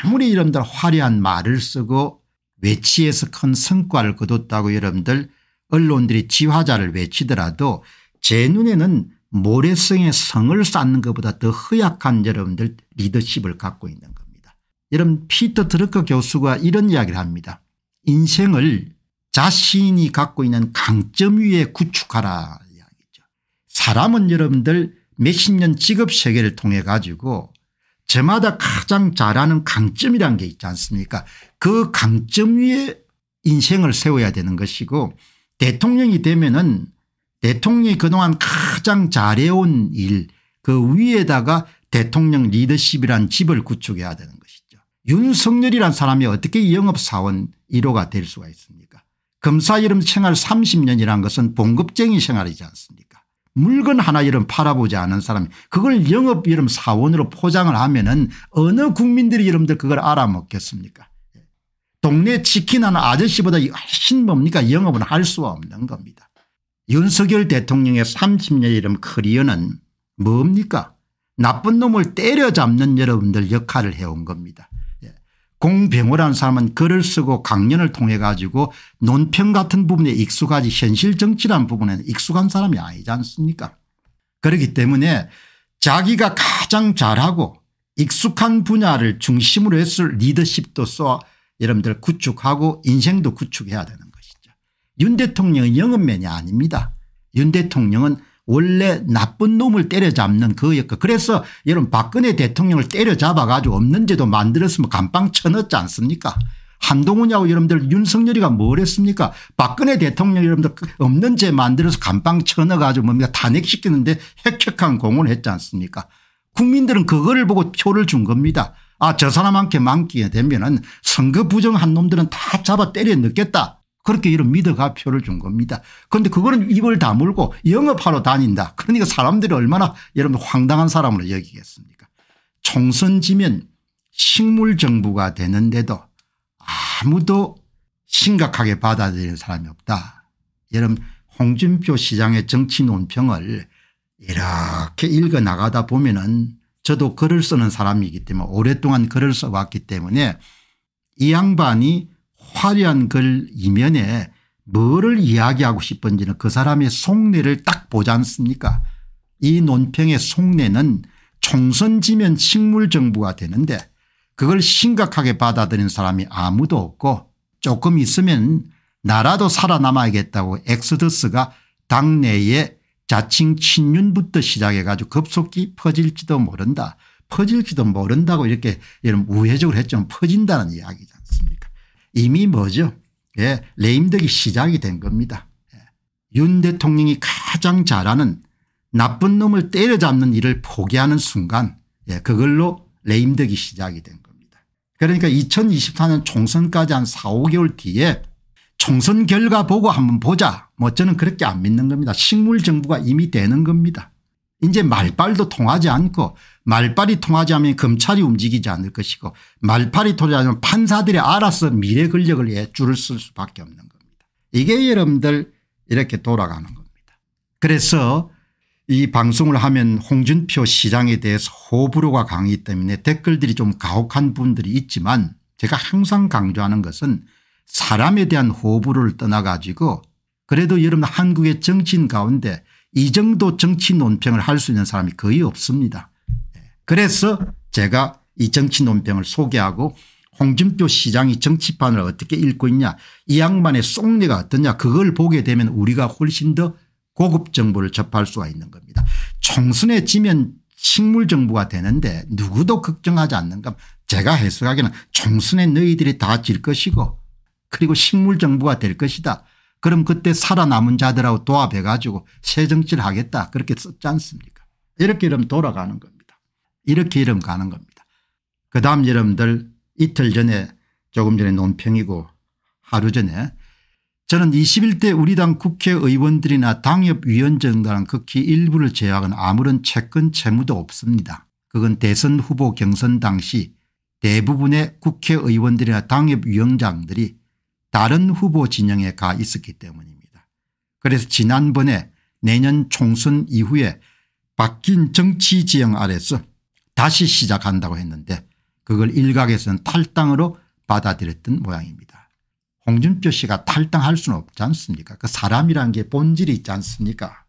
아무리 여러분들 화려한 말을 쓰고 외치에서 큰 성과를 거뒀다고 여러분들 언론들이 지화자를 외치더라도 제 눈에는 모래성에 성을 쌓는 것보다 더 허약한 여러분들 리더십을 갖고 있는 겁니다. 여러분 피터 드러커 교수가 이런 이야기를 합니다. 인생을 자신이 갖고 있는 강점 위에 구축하라 이야기죠. 사람은 여러분들 몇십 년 직업 세계를 통해 가지고 저마다 가장 잘하는 강점이란 게 있지 않습니까? 그 강점 위에 인생을 세워야 되는 것이고 대통령이 되면은 대통령이 그동안 가장 잘해온 일 그 위에다가 대통령 리더십이란 집을 구축해야 되는 것이죠. 윤석열이란 사람이 어떻게 영업사원 일 호가 될 수가 있습니까? 검사 여름 생활 삼십 년이란 것은 봉급쟁이 생활이지 않습니까? 물건 하나 여름 팔아보지 않은 사람이 그걸 영업 여름 사원으로 포장을 하면은 어느 국민들이 여러분들 그걸 알아먹겠습니까? 동네 치킨 하는 아저씨보다 훨씬 뭡니까? 영업은 할 수가 없는 겁니다. 윤석열 대통령의 삼십 년 이름 커리어는 뭡니까? 나쁜 놈을 때려잡는 여러분들 역할을 해온 겁니다. 공병호라는 사람은 글을 쓰고 강연을 통해 가지고 논평 같은 부분에 익숙하지 현실 정치라는 부분에는 익숙한 사람이 아니지 않습니까? 그렇기 때문에 자기가 가장 잘하고 익숙한 분야를 중심으로 했을 리더십도 써 여러분들 구축하고 인생도 구축해야 되는 것이죠. 윤 대통령은 영업맨이 아닙니다. 윤 대통령은 원래 나쁜 놈을 때려잡는 그 역할. 그래서 여러분 박근혜 대통령을 때려잡아 가지고 없는 제도 만들었으면 감방 쳐넣지 않습니까? 한동훈이하고 여러분들 윤석열이가 뭘 했습니까? 박근혜 대통령 여러분들 없는 제 만들어서 감방 쳐넣어 가지고 뭡니까? 탄핵시키는데 획혁한 공헌을 했지 않습니까? 국민들은 그거를 보고 표를 준 겁니다. 아, 저 사람한테 많게 되면은 선거 부정한 놈들은 다 잡아 때려 넣겠다. 그렇게 이런 믿어가 표를 준 겁니다. 그런데 그거는 입을 다물고 영업하러 다닌다. 그러니까 사람들이 얼마나 여러분 황당한 사람으로 여기겠습니까. 총선 지면 식물 정부가 되는데도 아무도 심각하게 받아들이는 사람이 없다. 여러분 홍준표 시장의 정치 논평을 이렇게 읽어나가다 보면은 저도 글을 쓰는 사람이기 때문에 오랫동안 글을 써왔기 때문에 이 양반이 화려한 글 이면에 뭐를 이야기하고 싶은지는 그 사람의 속내를 딱 보지 않습니까. 이 논평의 속내는 총선 지면 식물 정부가 되는데 그걸 심각하게 받아들인 사람이 아무도 없고 조금 있으면 나라도 살아남아야겠다고 엑소더스가 당내에 자칭 친윤부터 시작해 가지고 급속히 퍼질지도 모른다. 퍼질지도 모른다고 이렇게 이런 우회적으로 했지만 퍼진다는 이야기지 않습니까. 이미 뭐죠. 예, 레임덕이 시작이 된 겁니다. 예. 윤 대통령이 가장 잘하는 나쁜 놈을 때려잡는 일을 포기하는 순간 예, 그걸로 레임덕이 시작이 된 겁니다. 그러니까 이천이십사 년 총선까지 한 사오 개월 뒤에 총선 결과 보고 한번 보자. 뭐 저는 그렇게 안 믿는 겁니다. 식물 정부가 이미 되는 겁니다. 이제 말빨도 통하지 않고 말빨이 통하지 않으면 검찰이 움직이지 않을 것이고 말빨이 통하지 않으면 판사들이 알아서 미래 권력을 위해 줄을 쓸 수밖에 없는 겁니다. 이게 여러분들 이렇게 돌아가는 겁니다. 그래서 이 방송을 하면 홍준표 시장에 대해서 호불호가 강하기 때문에 댓글들이 좀 가혹한 분들이 있지만 제가 항상 강조하는 것은 사람에 대한 호불호를 떠나 가지고 그래도 여러분 한국의 정치인 가운데 이 정도 정치 논평을 할 수 있는 사람이 거의 없습니다. 그래서 제가 이 정치 논평을 소개하고 홍준표 시장이 정치판을 어떻게 읽고 있냐 이 양반의 속내가 어떠냐 그걸 보게 되면 우리가 훨씬 더 고급 정보를 접할 수가 있는 겁니다. 총선에 지면 식물 정부가 되는데 누구도 걱정하지 않는 것 제가 해석하기에는 총선에 너희들이 다 질 것이고 그리고 식물 정부가 될 것이다. 그럼 그때 살아남은 자들하고 도합해 가지고 새 정치를 하겠다. 그렇게 썼지 않습니까. 이렇게 이러면 돌아가는 겁니다. 이렇게 이러면 가는 겁니다. 그다음 여러분들 이틀 전에 조금 전에 논평이고 하루 전에 저는 이십일 대 우리 당 국회의원들이나 당협위원장들은 극히 일부를 제외하고는 아무런 채권 채무도 없습니다. 그건 대선 후보 경선 당시 대부분의 국회의원들이나 당협위원장들이 다른 후보 진영에 가 있었기 때문입니다. 그래서 지난번에 내년 총선 이후에 바뀐 정치 지형 아래서 다시 시작한다고 했는데 그걸 일각에서는 탈당으로 받아들였던 모양입니다. 홍준표 씨가 탈당할 수는 없지 않습니까. 그 사람이라는 게 본질이 있지 않습니까.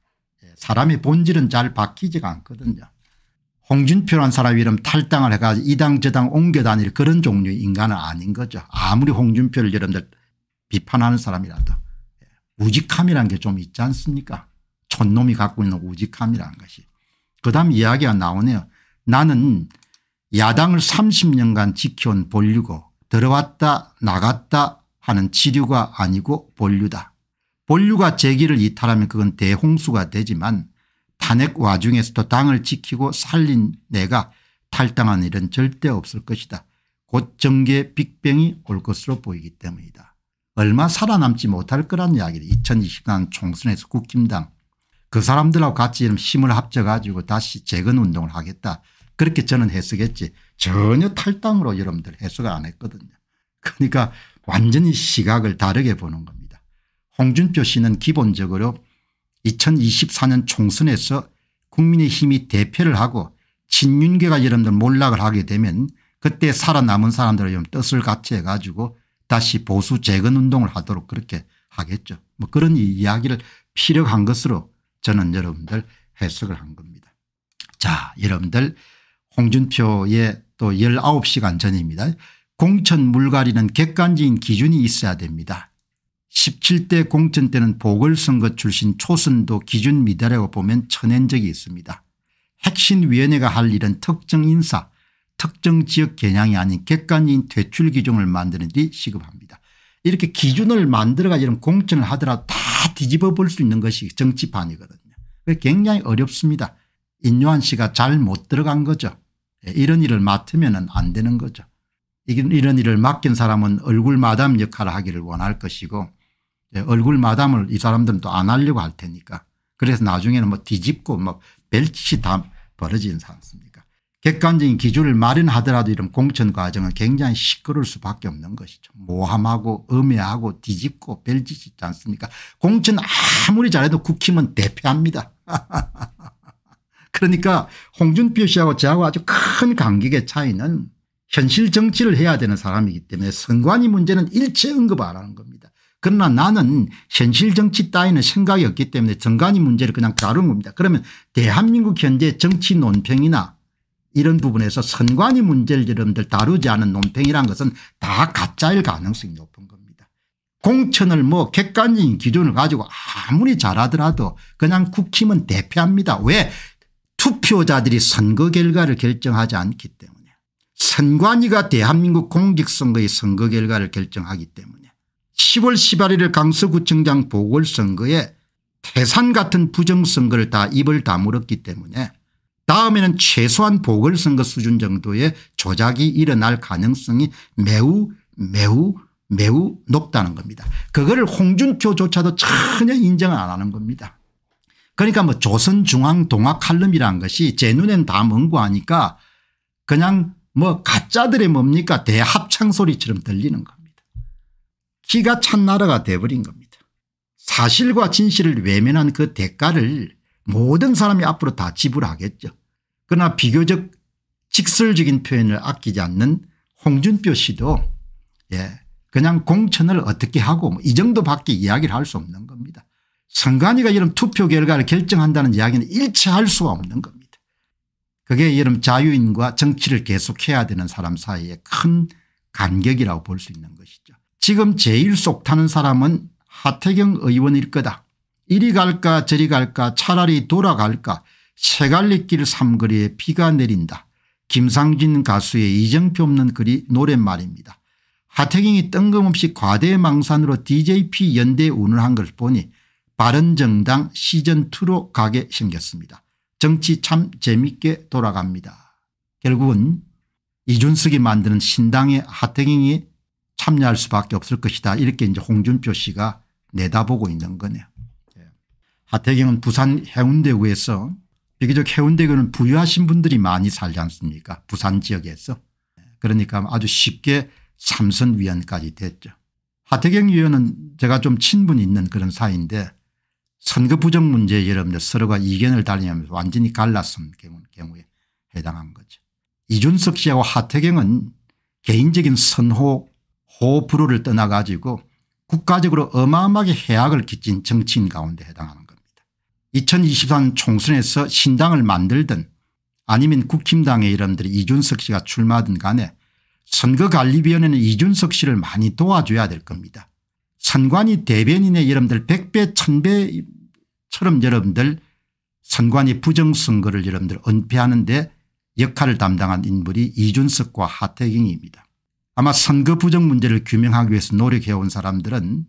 사람의 본질은 잘 바뀌지가 않거든요. 홍준표라는 사람이 이러면 탈당을 해가지고 이 당 저 당 옮겨 다닐 그런 종류의 인간은 아닌 거죠. 아무리 홍준표를 여러분들 비판하는 사람이라도 우직함이라는 게 좀 있지 않습니까. 촌놈이 갖고 있는 우직함이라는 것이. 그다음 이야기가 나오네요. 나는 야당을 삼십 년간 지켜온 본류고 들어왔다 나갔다 하는 지류가 아니고 본류다. 본류가 재기를 이탈하면 그건 대홍수가 되지만 탄핵 와중에서도 당을 지키고 살린 내가 탈당한 일은 절대 없을 것이다. 곧 정계 빅뱅이 올 것으로 보이기 때문이다. 얼마 살아남지 못할 거란 이야기를 이천이십사 년 총선에서 국힘당 그 사람들하고 같이 힘을 합쳐가지고 다시 재건운동을 하겠다. 그렇게 저는 해석했지 전혀 탈당으로 여러분들 해석을 안 했거든요. 그러니까 완전히 시각을 다르게 보는 겁니다. 홍준표 씨는 기본적으로 이천이십사 년 총선에서 국민의힘이 대패를 하고 친윤계가 여러분들 몰락을 하게 되면 그때 살아남은 사람들을 뜻을 같이 해가지고 다시 보수 재건 운동을 하도록 그렇게 하겠죠. 뭐 그런 이야기를 피력한 것으로 저는 여러분들 해석을 한 겁니다. 자, 여러분들 홍준표의 또 열아홉 시간 전입니다. 공천 물갈이는 객관적인 기준이 있어야 됩니다. 십칠 대 공천 때는 보궐선거 출신 초선도 기준 미달이라고 보면 쳐낸 적이 있습니다. 혁신위원회가 할 일은 특정 인사 특정 지역 겨냥이 아닌 객관적인 퇴출 기준을 만드는 데 시급합니다. 이렇게 기준을 만들어가 이런 공천을 하더라도 다 뒤집어 볼 수 있는 것이 정치판이거든요. 굉장히 어렵습니다. 인요한 씨가 잘 못 들어간 거죠. 이런 일을 맡으면 안 되는 거죠. 이런 일을 맡긴 사람은 얼굴 마담 역할을 하기를 원할 것이고, 얼굴 마담을 이 사람들은 또 안 하려고 할 테니까. 그래서 나중에는 뭐 뒤집고 막 별짓이 다 벌어지지 않습니까. 객관적인 기준을 마련하더라도 이런 공천 과정은 굉장히 시끄러울 수밖에 없는 것이죠. 모함하고 음해하고 뒤집고 별짓이 있지 않습니까. 공천 아무리 잘해도 국힘은 대표합니다. 그러니까 홍준표 씨하고 저하고 아주 큰 간격의 차이는 현실 정치를 해야 되는 사람이기 때문에 선관위 문제는 일체 언급 안 하는 겁니다. 그러나 나는 현실 정치 따위는 생각이 없기 때문에 선관위 문제를 그냥 다루는 겁니다. 그러면 대한민국 현재 정치 논평이나 이런 부분에서 선관위 문제를 여러분들 다루지 않은 논평이란 것은 다 가짜일 가능성이 높은 겁니다. 공천을 뭐 객관적인 기준을 가지고 아무리 잘하더라도 그냥 국힘은 대표합니다. 왜? 투표자들이 선거 결과를 결정하지 않기 때문에. 선관위가 대한민국 공직선거의 선거 결과를 결정하기 때문에. 시월 십팔 일 강서구청장 보궐선거에 태산 같은 부정선거를 다 입을 다물었기 때문에 다음에는 최소한 보궐선거 수준 정도의 조작이 일어날 가능성이 매우 매우 매우 높다는 겁니다. 그거를 홍준표조차도 전혀 인정을 안 하는 겁니다. 그러니까 뭐 조선중앙동아칼럼이라는 것이 제 눈엔 다 멍고하니까 그냥 뭐 가짜들의 뭡니까 대합창소리처럼 들리는 겁니다. 기가 찬 나라가 돼버린 겁니다. 사실과 진실을 외면한 그 대가를 모든 사람이 앞으로 다 지불하겠죠. 그러나 비교적 직설적인 표현을 아끼지 않는 홍준표 씨도 예, 그냥 공천을 어떻게 하고 뭐 이 정도밖에 이야기를 할 수 없는 겁니다. 선관위가 이런 투표 결과를 결정한다는 이야기는 일치할 수가 없는 겁니다. 그게 이런 자유인과 정치를 계속해야 되는 사람 사이에 큰 간격이라고 볼 수 있는 것이죠. 지금 제일 속 타는 사람은 하태경 의원일 거다. 이리 갈까 저리 갈까 차라리 돌아갈까 세갈래길 삼거리에 비가 내린다. 김상진 가수의 이정표 없는 글이 노랫말입니다. 하태경이 뜬금없이 과대망산으로 디제이피 연대에 운운한 걸 보니 바른정당 시즌이로 가게 생겼습니다. 정치 참 재밌게 돌아갑니다. 결국은 이준석이 만드는 신당에 하태경이 참여할 수밖에 없을 것이다. 이렇게 이제 홍준표 씨가 내다보고 있는 거네요. 하태경은 부산 해운대구에서 비교적 해운대구는 부유하신 분들이 많이 살지 않습니까? 부산 지역에서. 그러니까 아주 쉽게 삼선 위원까지 됐죠. 하태경 의원은 제가 좀 친분이 있는 그런 사이인데 선거 부정 문제에 여러분들 서로가 이견을 달리하면서 완전히 갈랐은 경우에 해당한 거죠. 이준석 씨하고 하태경은 개인적인 선호 호호 불호를 떠나 가지고 국가적으로 어마어마하게 해악을 끼친 정치인 가운데 해당하는 겁니다. 이천이십사 년 총선에서 신당을 만들든 아니면 국힘당의 여러분들이 이준석 씨가 출마하든 간에 선거관리위원회는 이준석 씨를 많이 도와줘야 될 겁니다. 선관위 대변인의 여러분들 백 배 천 배처럼 여러분들 선관위 부정선거를 여러분들 은폐하는 데 역할을 담당한 인물이 이준석과 하태경입니다. 아마 선거 부정 문제를 규명하기 위해서 노력해온 사람들은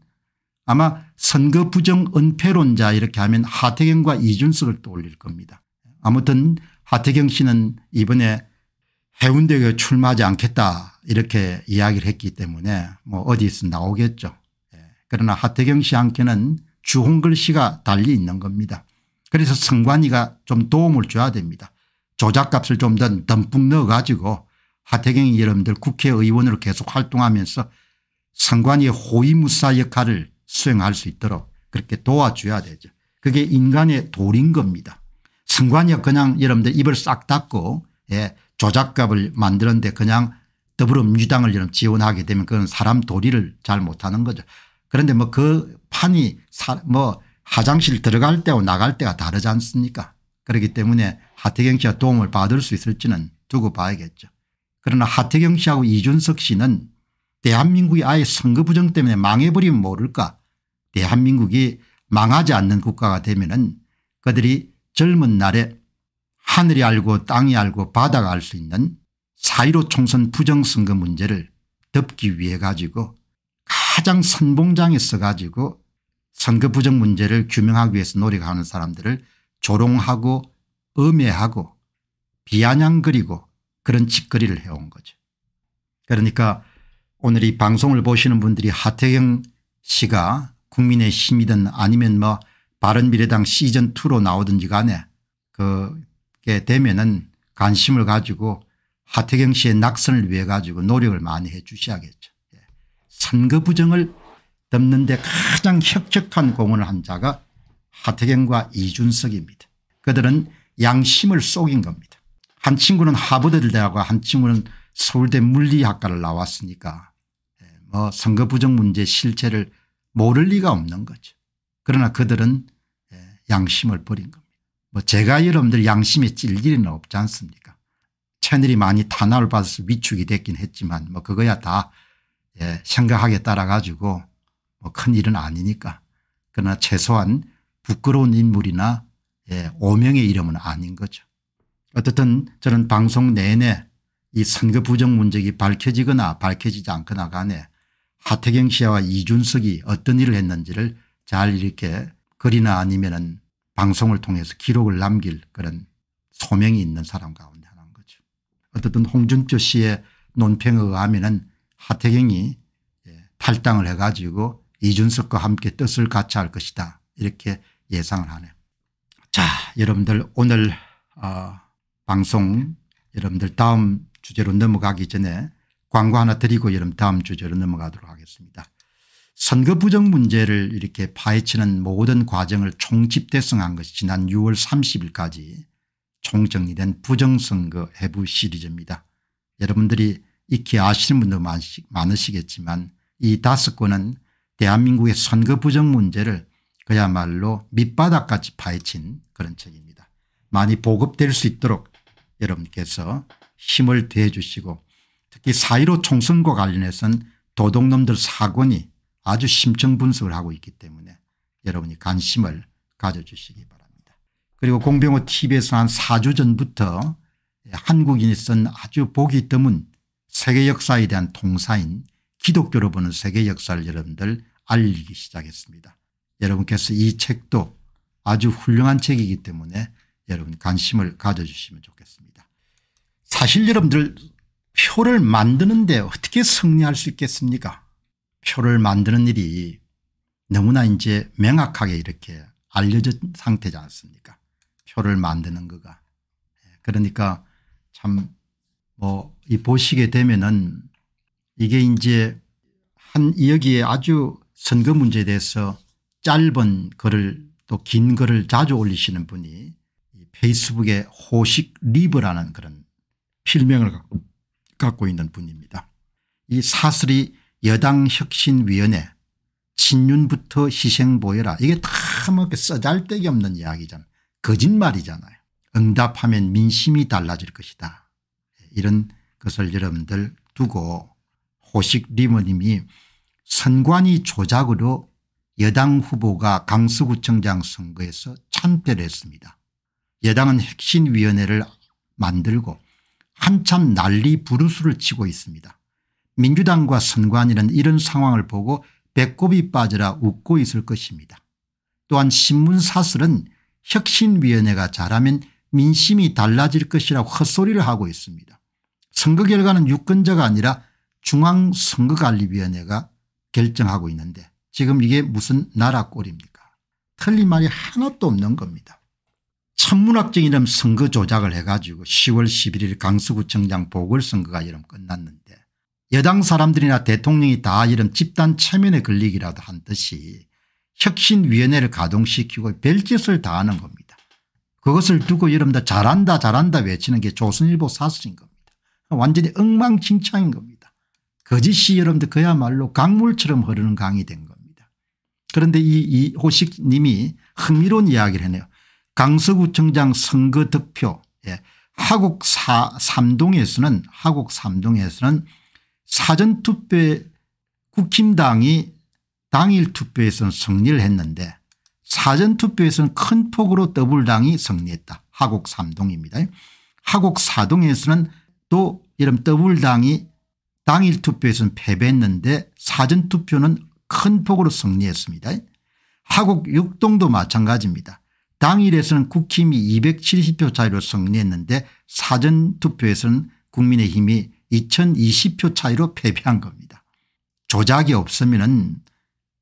아마 선거 부정 은폐론자 이렇게 하면 하태경과 이준석을 떠올릴 겁니다. 아무튼 하태경 씨는 이번에 해운대에 출마하지 않겠다 이렇게 이야기를 했기 때문에 뭐 어디서 나오겠죠. 그러나 하태경 씨 한께는 주홍글 씨가 달리 있는 겁니다. 그래서 선관위가 좀 도움을 줘야 됩니다. 조작값을 좀 더 듬뿍 넣어 가지고 하태경이 여러분들 국회의원으로 계속 활동하면서 선관위의 호위무사 역할을 수행할 수 있도록 그렇게 도와줘야 되죠. 그게 인간의 도리인 겁니다. 선관위가 그냥 여러분들 입을 싹 닫고 예, 조작값을 만드는데 그냥 더불어민주당을 이런 지원하게 되면 그건 사람 도리를 잘 못하는 거죠. 그런데 뭐 그 판이 사 뭐 화장실 들어갈 때와 나갈 때가 다르지 않습니까? 그렇기 때문에 하태경 씨가 도움을 받을 수 있을지는 두고 봐야겠죠. 그러나 하태경 씨하고 이준석 씨는 대한민국이 아예 선거 부정 때문에 망해버리면 모를까. 대한민국이 망하지 않는 국가가 되면은 그들이 젊은 날에 하늘이 알고 땅이 알고 바다가 알 수 있는 사 일오 총선 부정선거 문제를 덮기 위해 가지고 가장 선봉장에 서 가지고 선거 부정 문제를 규명하기 위해서 노력하는 사람들을 조롱하고 음해하고 비아냥거리고 그런 짓거리를 해온 거죠. 그러니까 오늘 이 방송을 보시는 분들이 하태경 씨가 국민의힘이든 아니면 뭐 바른미래당 시즌이로 나오든지 간에 그게 되면은 관심을 가지고 하태경 씨의 낙선을 위해 가지고 노력을 많이 해 주셔야겠죠. 예. 선거 부정을 덮는 데 가장 혁혁한 공헌을 한 자가 하태경과 이준석입니다. 그들은 양심을 속인 겁니다. 한 친구는 하버드대학과 한 친구는 서울대 물리학과를 나왔으니까 뭐 선거 부정 문제 실체를 모를 리가 없는 거죠. 그러나 그들은 양심을 버린 겁니다. 뭐 제가 여러분들 양심에 찔릴 일은 없지 않습니까? 채널이 많이 탄압을 받아서 위축이 됐긴 했지만 뭐 그거야 다 생각하게 따라 가지고 뭐 큰 일은 아니니까. 그러나 최소한 부끄러운 인물이나 오명의 이름은 아닌 거죠. 어쨌든 저는 방송 내내 이 선거 부정 문제가 밝혀지거나 밝혀지지 않거나 간에 하태경 씨와 이준석이 어떤 일을 했는지를 잘 이렇게 글이나 아니면은 방송을 통해서 기록을 남길 그런 소명이 있는 사람 가운데 하나인 거죠. 어쨌든 홍준표 씨의 논평에 의하면은 하태경이 탈당을 해가지고 이준석과 함께 뜻을 같이 할 것이다 이렇게 예상을 하네요. 자, 여러분들 오늘 어, 방송 여러분들 다음 주제로 넘어가기 전에 광고 하나 드리고 여러분 다음 주제로 넘어가도록 하겠습니다. 선거 부정 문제를 이렇게 파헤치는 모든 과정을 총집대성한 것이 지난 유월 삼십일까지 총정리된 부정선거 해부 시리즈입니다. 여러분들이 익히 아시는 분도 많으시겠지만 이 다섯 권은 대한민국의 선거 부정 문제를 그야말로 밑바닥까지 파헤친 그런 책입니다. 많이 보급될 수 있도록 여러분께서 힘을 대해 주시고 특히 사 일오 총선과 관련해서는 도둑놈들 사건이 아주 심층 분석을 하고 있기 때문에 여러분이 관심을 가져주시기 바랍니다. 그리고 공병호 티비에서 한 사 주 전부터 한국인이 쓴 아주 보기 드문 세계 역사에 대한 통사인 기독교로 보는 세계 역사를 여러분들 알리기 시작했습니다. 여러분께서 이 책도 아주 훌륭한 책이기 때문에 여러분 관심을 가져주시면 좋겠습니다. 사실 여러분들 표를 만드는데 어떻게 승리할 수 있겠습니까? 표를 만드는 일이 너무나 이제 명확하게 이렇게 알려진 상태지 않습니까? 표를 만드는 거가. 그러니까 참 뭐 이 보시게 되면은 이게 이제 한 여기에 아주 선거 문제에 대해서 짧은 글을 또 긴 글을 자주 올리시는 분이 페이스북에 호식 리브라는 그런 필명을 갖고 있는 분입니다. 이 사슬이 여당 혁신위원회 친윤부터 희생보여라 이게 다 뭐 써잘데기 없는 이야기잖아요. 거짓말이잖아요. 응답하면 민심이 달라질 것이다. 이런 것을 여러분들 두고 호식 리버님이 선관위 조작으로 여당 후보가 강서구청장 선거에서 참패를 했습니다. 여당은 혁신위원회를 만들고 한참 난리 부르스를 치고 있습니다. 민주당과 선관위는 이런 상황을 보고 배꼽이 빠져라 웃고 있을 것입니다. 또한 신문사설은 혁신위원회가 잘하면 민심이 달라질 것이라고 헛소리를 하고 있습니다. 선거 결과는 유권자가 아니라 중앙선거관리위원회가 결정하고 있는데 지금 이게 무슨 나라 꼴입니까? 틀린 말이 하나도 없는 겁니다. 천문학적인 이름 선거 조작을 해가지고 시월 십일일 강서구청장 보궐선거가 이름 끝났는데 여당 사람들이나 대통령이 다 이런 집단 체면에 걸리기라도 한 듯이 혁신위원회를 가동시키고 별짓을 다 하는 겁니다. 그것을 두고 여러분들 잘한다 잘한다 외치는 게 조선일보 사설인 겁니다. 완전히 엉망진창인 겁니다. 거짓이 여러분들 그야말로 강물처럼 흐르는 강이 된 겁니다. 그런데 이, 이 호식님이 흥미로운 이야기를 해내요. 강서구청장 선거 득표 예. 하곡 사, 삼동에서는 하곡 삼동에서는 사전투표에 국힘당이 당일 투표에서는 승리를 했는데 사전투표에서는 큰 폭으로 더블당이 승리했다. 하곡 삼동입니다. 하곡 사동에서는 또 이런 더블당이 당일 투표에서는 패배했는데 사전투표는 큰 폭으로 승리했습니다. 하곡 육동도 마찬가지입니다. 당일에서는 국힘이 이백칠십 표 차이로 승리했는데 사전투표에서는 국민의힘이 이천이십 표 차이로 패배한 겁니다. 조작이 없으면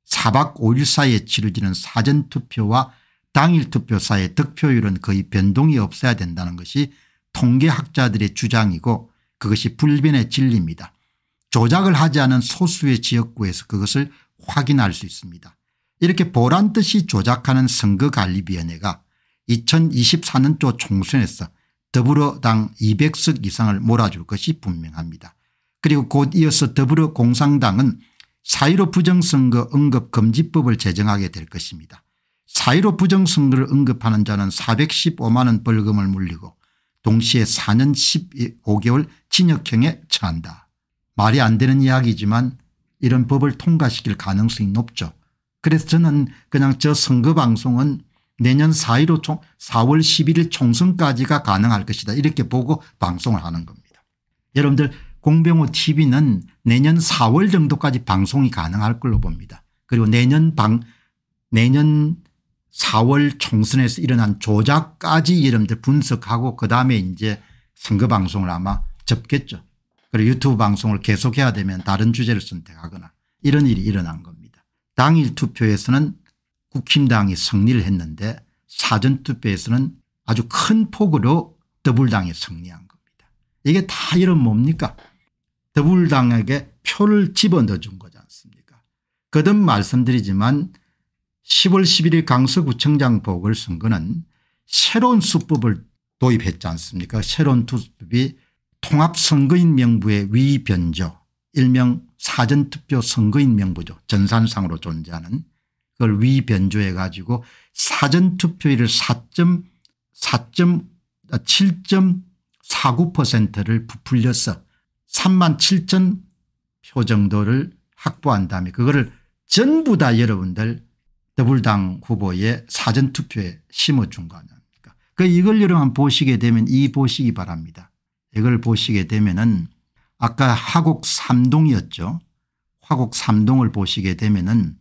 사 박 오 일 사이에 치러지는 사전투표와 당일투표 사이의 득표율은 거의 변동이 없어야 된다는 것이 통계학자들의 주장이고 그것이 불변의 진리입니다. 조작을 하지 않은 소수의 지역구에서 그것을 확인할 수 있습니다. 이렇게 보란듯이 조작하는 선거관리위원회가 이천이십사 년도 총선에서 더불어당 이백 석 이상을 몰아줄 것이 분명합니다. 그리고 곧 이어서 더불어공산당은 사 일오 부정선거 언급금지법을 제정하게 될 것입니다. 사 일오 부정선거를 언급하는 자는 사백십오만 원 벌금을 물리고 동시에 사 년 십오 개월 징역형에 처한다. 말이 안 되는 이야기지만 이런 법을 통과시킬 가능성이 높죠. 그래서 저는 그냥 저 선거방송은 내년 사 일오 총 사월 십일일 총선까지가 가능할 것이다 이렇게 보고 방송을 하는 겁니다. 여러분들 공병호 티비는 내년 사월 정도까지 방송이 가능할 걸로 봅니다. 그리고 내년 방 내년 사월 총선에서 일어난 조작까지 여러분들 분석하고 그다음에 이제 선거방송을 아마 접겠죠. 그리고 유튜브 방송을 계속해야 되면 다른 주제를 선택하거나 이런 일이 일어난 겁니다. 당일 투표에서는 국힘당이 승리를 했는데 사전투표에서는 아주 큰 폭으로 더불당이 승리한 겁니다. 이게 다 이런 뭡니까? 더불당에게 표를 집어넣어 준 거지 않습니까? 거듭 말씀드리지만 시월 십일일 강서구청장 보궐선거는 새로운 수법을 도입했지 않습니까? 새로운 수법이 통합선거인 명부의 위변조, 일명 사전투표 선거인 명부죠. 전산상으로 존재하는 그걸 위변조해 가지고 사전투표율을 칠 점 사구 퍼센트를 부풀려서 삼만 칠천 표 정도를 확보한 다음에 그거를 전부 다 여러분들 더불당 후보의 사전투표에 심어준 거 아닙니까? 그 이걸 여러분 보시게 되면 이 보시기 바랍니다. 이걸 보시게 되면은 아까 화곡 삼동이었죠. 화곡 삼동을 보시게 되면은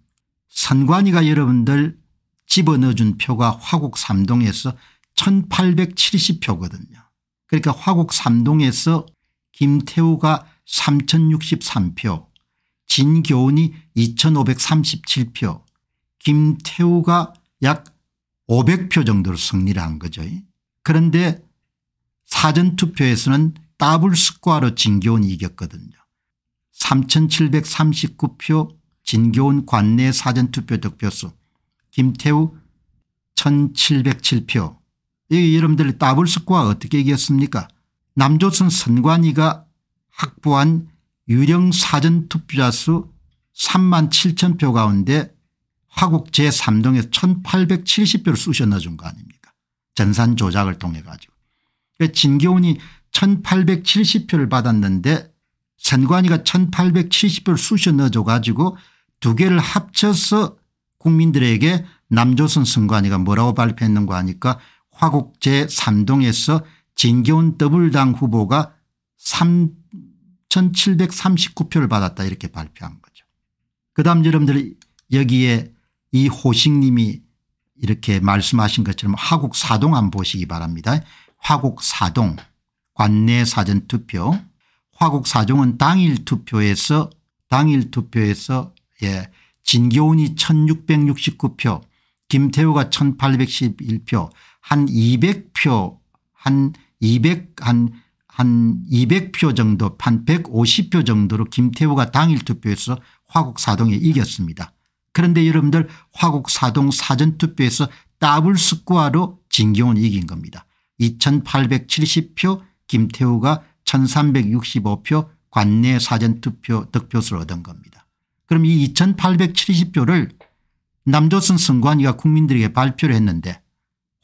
선관위가 여러분들 집어넣어준 표가 화곡 삼동에서 천팔백칠십 표거든요. 그러니까 화곡 삼동에서 김태우가 삼천육십삼 표, 진교훈이 이천오백삼십칠 표, 김태우가 약 오백 표 정도로 승리를 한 거죠. 그런데 사전투표에서는 더블 스코어로 진교훈이 이겼거든요. 삼천칠백삼십구 표 진교훈 관내 사전투표 득표수, 김태우 천칠백칠 표. 이 여러분들 더블 스코어 어떻게 이겼습니까? 남조선 선관위가 확보한 유령 사전투표자 수 삼만 칠천 표 가운데 화곡 제삼동에서 천팔백칠십 표를 쑤셔 넣어준 거 아닙니까? 전산 조작을 통해 가지고. 진교훈이 천팔백칠십 표를 받았는데 선관위가 천팔백칠십 표를 쑤셔 넣어줘 가지고 두 개를 합쳐서 국민들에게 남조선 선관위가 뭐라고 발표했는가 하니까 화곡 제삼동에서 진교훈 더불당 후보가 삼천칠백삼십구 표를 받았다 이렇게 발표한 거죠. 그다음 여러분들 여기에 이 호식님이 이렇게 말씀하신 것처럼 화곡 사동 한번 보시기 바랍니다. 화곡 사동 관내 사전투표, 화곡 사동은 당일 투표에서 당일 투표에서 예, 진교훈이 천육백육십구 표, 김태우가 천팔백십일 표, 한 이백 표 한 이백 한 한 이백 표 정도, 한 백오십 표 정도로 김태우가 당일 투표에서 화곡 사동에 이겼습니다. 그런데 여러분들 화곡 사동 사전투표에서 더블 스코어로 진교훈이 이긴 겁니다. 이천팔백칠십 표, 김태우가 천삼백육십오 표 관내 사전투표 득표수를 얻은 겁니다. 그럼 이 이천팔백칠십 표를 남조선 선관위가 국민들에게 발표를 했는데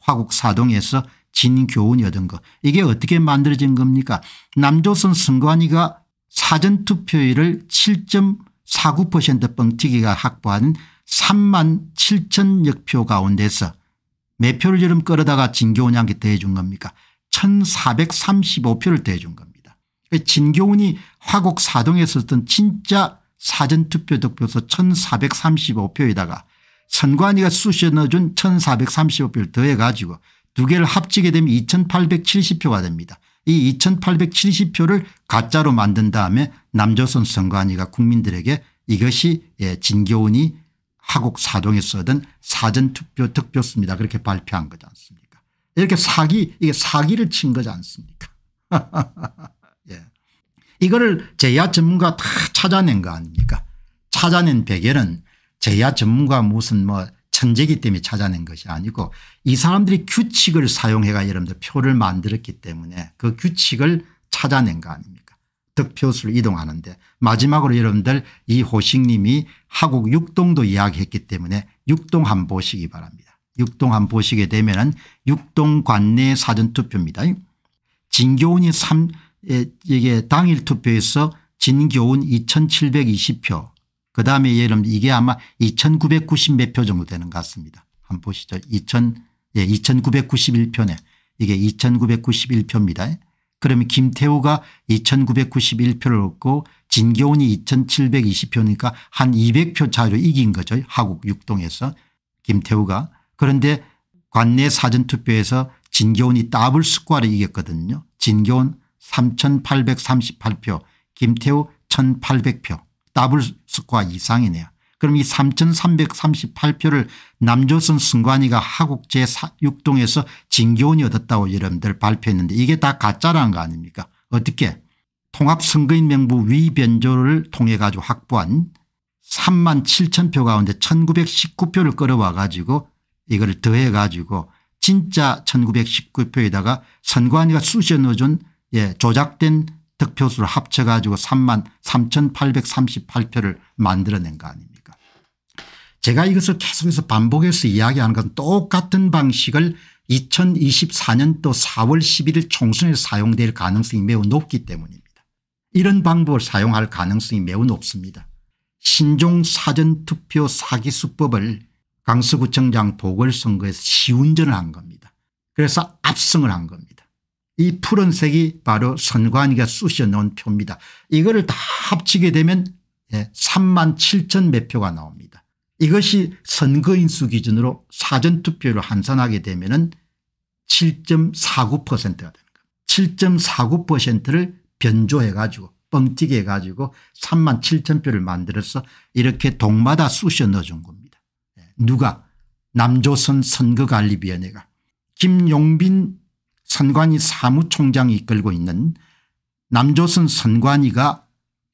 화곡 사동에서 진교훈이 얻은 거. 이게 어떻게 만들어진 겁니까? 남조선 선관위가 사전투표율을 칠 점 사구 퍼센트 뻥튀기가 확보한 삼만 칠천여 표 가운데서 몇 표를 여름 끌어다가 진교훈이 한게 대해준 겁니까? 천사백삼십오 표를 대해준 겁니다. 진교훈이 화곡 사동에서 썼던 진짜 사전투표 득표서 천사백삼십오 표에다가 선관위가 쑤셔 넣어준 천사백삼십오 표를 더해 가지고 두 개를 합치게 되면 이천팔백칠십 표가 됩니다. 이 이천팔백칠십 표를 가짜로 만든 다음에 남조선 선관위가 국민들에게 이것이 예, 진교훈이 하곡 사동에 쓰던 사전투표 득표수입니다. 그렇게 발표한 거지 않습니까? 이렇게 사기, 이게 사기를 친 거지 않습니까? 예. 이거를 제야 전문가 다 찾아낸 거 아닙니까? 찾아낸 베개는 제야 전문가 무슨 뭐 천재기 때문에 찾아낸 것이 아니고 이 사람들이 규칙을 사용해가 여러분들 표를 만들었기 때문에 그 규칙을 찾아낸 거 아닙니까? 득표수를 이동하는데 마지막으로 여러분들 이 호식님이 하곡 육동도 이야기했기 때문에 육동 한번 보시기 바랍니다. 육동 한번 보시게 되면은 육동 관내 사전투표입니다. 진교훈이 삼 이게 당일 투표에서 진교훈 이천칠백이십 표 그다음에 예를 들면 이게 아마 이천구백구십 몇 표 정도 되는 것 같습니다. 한번 보시죠. 이천, 예, 이천구백구십일 표네. 이게 이천구백구십일 표입니다. 그러면 김태우가 이천구백구십일 표를 얻고 진교훈이 이천칠백이십 표니까 한 이백 표 차이로 이긴 거죠. 하곡 육동에서 김태우가. 그런데 관내 사전투표에서 진교훈이 더블 스코어를 이겼거든요. 진교훈 삼천팔백삼십팔 표 김태우 천팔백 표 더블 스코어 이상이네요. 그럼 이 삼천삼백삼십팔 표를 남조선 선관위가 하곡 제육동에서 진교훈이 얻었다고 여러분들 발표했는데 이게 다 가짜라는 거 아닙니까? 어떻게 통합선거인 명부 위변조를 통해 가지고 확보한 삼만 칠천 표 가운데 천구백십구 표를 끌어와 가지고 이걸 더해 가지고 진짜 천구백십구 표에다가 선관위가 쑤셔 넣어준 예, 조작된 득표수를 합쳐가지고 삼만 삼천팔백삼십팔 표를 만들어낸 거 아닙니까? 제가 이것을 계속해서 반복해서 이야기하는 건 똑같은 방식을 이천이십사 년도 사월 십일일 총선에 사용될 가능성이 매우 높기 때문입니다. 이런 방법을 사용할 가능성이 매우 높습니다. 신종 사전투표 사기 수법을 강서구청장 보궐선거에서 시운전을 한 겁니다. 그래서 압승을 한 겁니다. 이 푸른색이 바로 선관위가 쑤셔 넣은 표입니다. 이거를 다 합치게 되면 삼만 칠천 몇 표가 나옵니다. 이것이 선거인수 기준으로 사전투표를 환산하게 되면은 칠 점 사구 퍼센트가 되는 겁니다. 칠 점 사구 퍼센트를 변조해 가지고 뻥튀기 해 가지고 삼만 칠천 표를 만들어서 이렇게 동마다 쑤셔 넣어준 겁니다. 누가? 남조선 선거관리위원회가 김용빈 선관위 사무총장이 이끌고 있는 남조선 선관위가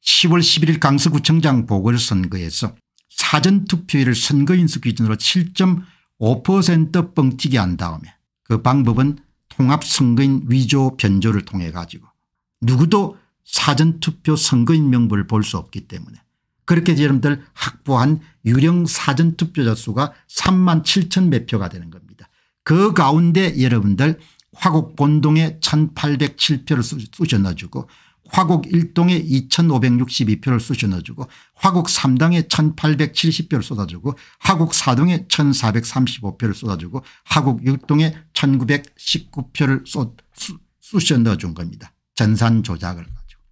시월 십일일 강서구청장 보궐선거에서 사전투표율을 선거인수 기준으로 칠 점 오 퍼센트 뻥튀기 한 다음에 그 방법은 통합선거인 위조 변조를 통해 가지고 누구도 사전투표 선거인 명부를 볼 수 없기 때문에 그렇게 여러분들 확보한 유령 사전투표자 수가 삼만 칠천 몇 표가 되는 겁니다. 그 가운데 여러분들 화곡 본동에 천팔백칠 표를 쑤셔 넣어주고 화곡 일동에 이천오백육십이 표를 쑤셔 넣어주고 화곡 삼동에 천팔백칠십 표를 쏟아주고 화곡 사동에 천사백삼십오 표를 쏟아주고 화곡 육동에 천구백십구 표를 쏟, 쑤, 쑤셔 넣어준 겁니다. 전산 조작을 가지고.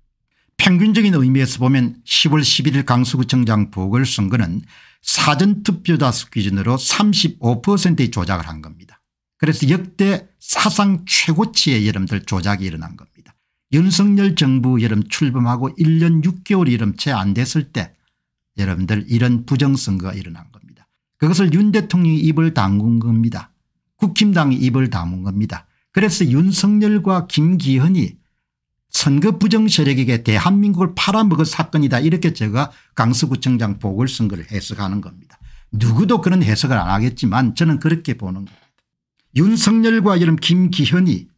평균적인 의미에서 보면 시월 십일일 강서구청장 보궐선거는 사전투표자 수 기준으로 삼십오 퍼센트의 조작을 한 겁니다. 그래서 역대 사상 최고치의 여러분들 조작이 일어난 겁니다. 윤석열 정부 여름 출범하고 일 년 육 개월이 여름 채 안 됐을 때 여러분들 이런 부정선거가 일어난 겁니다. 그것을 윤 대통령이 입을 담근 겁니다. 국힘당이 입을 담은 겁니다. 그래서 윤석열과 김기현이 선거 부정 세력에게 대한민국을 팔아먹을 사건이다 이렇게 제가 강서구청장 보궐선거를 해석하는 겁니다. 누구도 그런 해석을 안 하겠지만 저는 그렇게 보는 겁니다. 윤석열과 여름 김기현이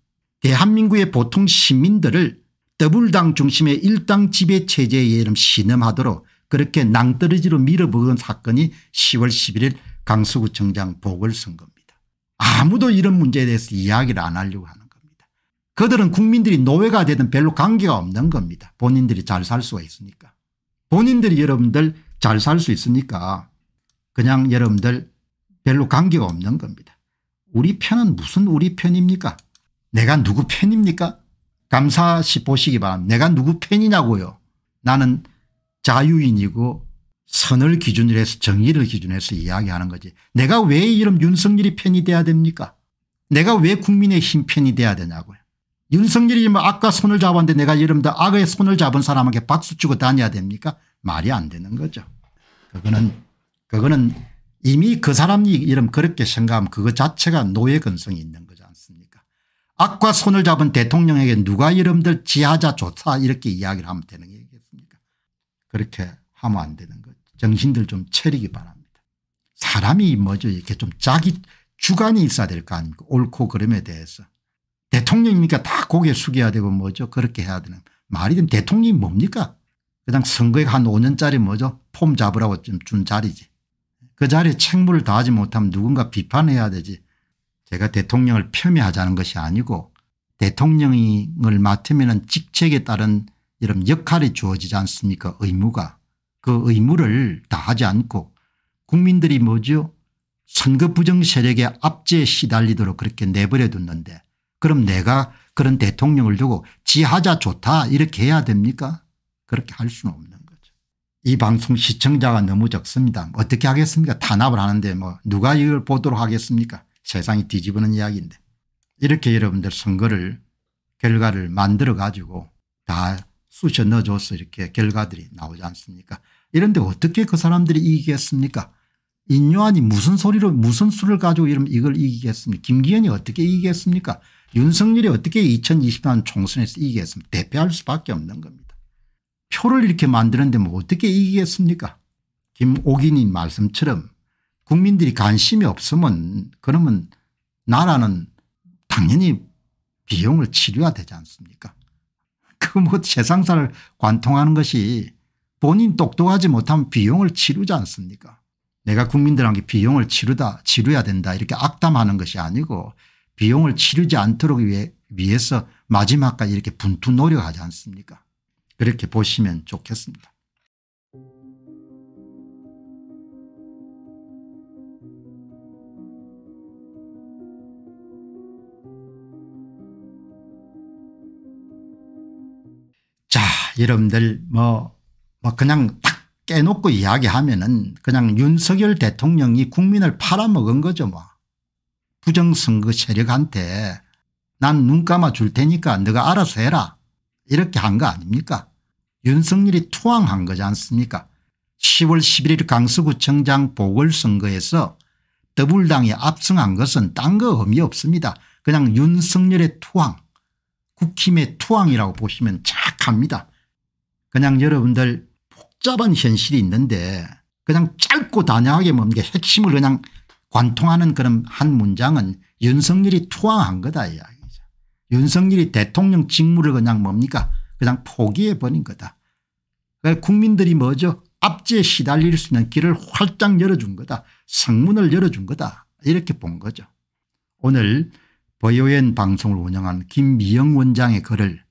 대한민국의 보통 시민들을 더블당 중심의 일당 지배 체제에 여름 신음하도록 그렇게 낭떠러지로 밀어먹은 사건이 시월 십일일 강서구청장 보궐선거입니다. 아무도 이런 문제에 대해서 이야기를 안 하려고 하는 겁니다. 그들은 국민들이 노예가 되든 별로 관계가 없는 겁니다. 본인들이 잘 살 수가 있으니까. 본인들이 여러분들 잘 살 수 있으니까 그냥 여러분들 별로 관계가 없는 겁니다. 우리 편은 무슨 우리 편입니까? 내가 누구 편입니까? 감사시 보시기 바랍니다. 내가 누구 편이냐고요. 나는 자유인이고 선을 기준으로 해서 정의를 기준으로 해서 이야기하는 거지. 내가 왜 이런 윤석열이 편이 돼야 됩니까? 내가 왜 국민의힘 편이 돼야 되냐고요. 윤석열이 뭐 악과 손을 잡았는데 내가 여러분들 악의 손을 잡은 사람에게 박수 치고 다녀야 됩니까? 말이 안 되는 거죠. 그거는 그거는 이미 그 사람이 이름 그렇게 생각하면 그거 자체가 노예 근성이 있는 거지 않습니까? 악과 손을 잡은 대통령에게 누가 여러분들 지하자 좋다 이렇게 이야기를 하면 되는 게 있겠습니까? 그렇게 하면 안 되는 거죠. 정신들 좀 차리기 바랍니다. 사람이 뭐죠, 이렇게 좀 자기 주관이 있어야 될 거 아닙니까? 옳고 그름에 대해서. 대통령이니까 다 고개 숙여야 되고 뭐죠, 그렇게 해야 되는. 말이 되면 대통령이 뭡니까? 그냥 선거에 한 오 년짜리 뭐죠, 폼 잡으라고 좀 준 자리지. 그 자리에 책무를 다하지 못하면 누군가 비판해야 되지. 제가 대통령을 폄훼하자는 것이 아니고 대통령을 맡으면 직책에 따른 이런 역할이 주어지지 않습니까? 의무가. 그 의무를 다하지 않고 국민들이 뭐죠, 선거 부정 세력의 압제에 시달리도록 그렇게 내버려 뒀는데, 그럼 내가 그런 대통령을 두고 지하자 좋다 이렇게 해야 됩니까? 그렇게 할 수는 없는 거죠. 이 방송 시청자가 너무 적습니다. 어떻게 하겠습니까? 탄압을 하는데 뭐 누가 이걸 보도록 하겠습니까? 세상이 뒤집어는 이야기인데. 이렇게 여러분들 선거를 결과를 만들어 가지고 다 쑤셔 넣어줘서 이렇게 결과들이 나오지 않습니까? 이런데 어떻게 그 사람들이 이기겠습니까? 인요한이 무슨 소리로 무슨 수를 가지고 이러면 이걸 이기겠습니까? 김기현이 어떻게 이기겠습니까? 윤석열이 어떻게 이천이십 년 총선에서 이기겠습니까? 대패할 수밖에 없는 겁니다. 표를 이렇게 만드는데 뭐 어떻게 이기겠습니까? 김옥인님 말씀처럼 국민들이 관심이 없으면 그러면 나라는 당연히 비용을 치료해야 되지 않습니까? 그 뭐 세상사를 관통하는 것이 본인 똑똑하지 못하면 비용을 치르지 않습니까? 내가 국민들한테 비용을 치르다 치료해야 된다 이렇게 악담하는 것이 아니고 비용을 치르지 않도록 위해, 위해서 마지막까지 이렇게 분투 노력하지 않습니까? 그렇게 보시면 좋겠습니다. 자, 여러분들 뭐, 뭐 그냥 딱 깨놓고 이야기하면은 그냥 윤석열 대통령이 국민을 팔아먹은 거죠. 뭐 부정선거 세력한테 난 눈 감아 줄 테니까 네가 알아서 해라 이렇게 한 거 아닙니까? 윤석열이 투항한 거지 않습니까? 시월 십일일 강서구청장 보궐선거에서 더불어민주당이 압승한 것은 딴 거 의미 없습니다. 그냥 윤석열의 투항, 국힘의 투항이라고 보시면 착합니다. 그냥 여러분들 복잡한 현실이 있는데 그냥 짧고 단약하게 뭡니까? 핵심을 그냥 관통하는 그런 한 문장은 윤석열이 투항한 거다 이야기죠. 윤석열이 대통령 직무를 그냥 뭡니까? 그냥 포기해버린 거다. 그러니까 국민들이 뭐죠? 압제에 시달릴 수 있는 길을 활짝 열어준 거다. 성문을 열어준 거다. 이렇게 본 거죠. 오늘 보이오엔 방송을 운영한 김미영 원장의 글을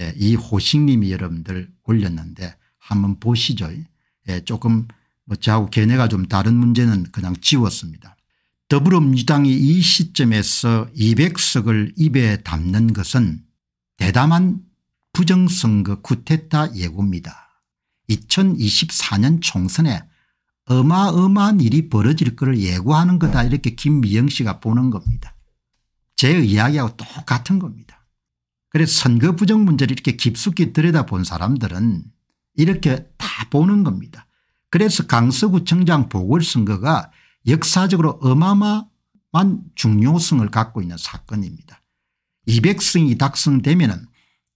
예, 이호식님이 여러분들 올렸는데 한번 보시죠. 예, 조금 뭐 저하고 견해가 좀 다른 문제는 그냥 지웠습니다. 더불어민주당이 이 시점에서 이백 석을 입에 담는 것은 대담한 부정선거 쿠데타 예고입니다. 이천이십사 년 총선에 어마어마한 일이 벌어질 것을 예고하는 거다 이렇게 김미영 씨가 보는 겁니다. 제 이야기하고 똑같은 겁니다. 그래서 선거 부정 문제를 이렇게 깊숙이 들여다본 사람들은 이렇게 다 보는 겁니다. 그래서 강서구청장 보궐선거가 역사적으로 어마어마한 중요성을 갖고 있는 사건입니다. 이백 석이 달성되면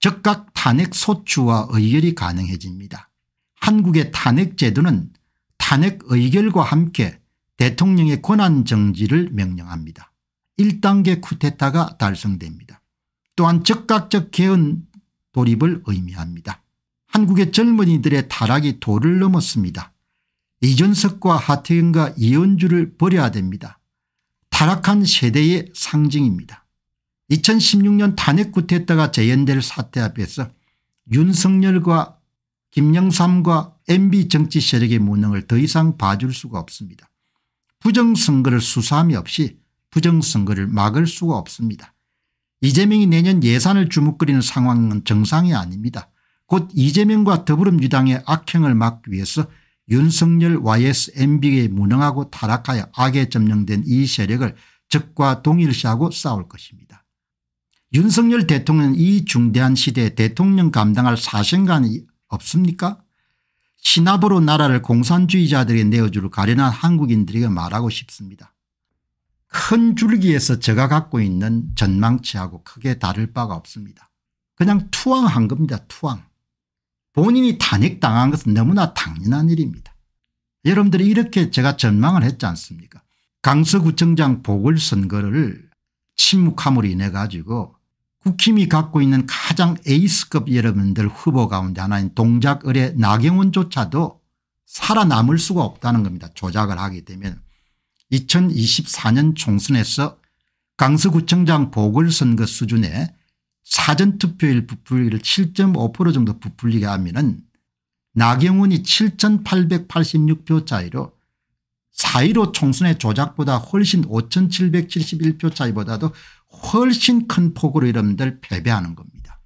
즉각 탄핵 소추와 의결이 가능해집니다. 한국의 탄핵 제도는 탄핵 의결과 함께 대통령의 권한 정지를 명령합니다. 일 단계 쿠데타가 달성됩니다. 또한 즉각적 개헌 돌입을 의미합니다. 한국의 젊은이들의 타락이 도를 넘었습니다. 이준석과 하태경과 이현주를 버려야 됩니다. 타락한 세대의 상징입니다. 이천십육 년 탄핵 쿠데타가 재현될 사태 앞에서 윤석열과 김영삼과 엠비 정치 세력의 무능을 더 이상 봐줄 수가 없습니다. 부정선거를 수사함이 없이 부정선거를 막을 수가 없습니다. 이재명이 내년 예산을 주눅거리는 상황은 정상이 아닙니다. 곧 이재명과 더불어민주당의 악행을 막기 위해서 윤석열 와이에스 엠비에 무능하고 타락하여 악에 점령된 이 세력을 적과 동일시하고 싸울 것입니다. 윤석열 대통령 이 중대한 시대에 대통령 감당할 사생관이 없습니까? 신압으로 나라를 공산주의자들이 내어줄 가련한 한국인들에게 말하고 싶습니다. 큰 줄기에서 제가 갖고 있는 전망치하고 크게 다를 바가 없습니다. 그냥 투항한 겁니다. 투항. 본인이 탄핵당한 것은 너무나 당연한 일입니다. 여러분들이 이렇게 제가 전망을 했지 않습니까? 강서구청장 보궐선거를 침묵함으로 인해 가지고 국힘이 갖고 있는 가장 에이스급 여러분들 후보 가운데 하나인 동작을의 나경원조차도 살아남을 수가 없다는 겁니다. 조작을 하게 되면 이천이십사 년 총선에서 강서구청장 보궐선거 수준의 사전투표율 부풀리기를 칠 점 오 퍼센트 정도 부풀리게 하면은 나경원이 칠천팔백팔십육 표 차이로 사 일오 총선의 조작보다 훨씬 오천칠백칠십일 표 차이보다도 훨씬 큰 폭으로 여러분들 패배하는 겁니다.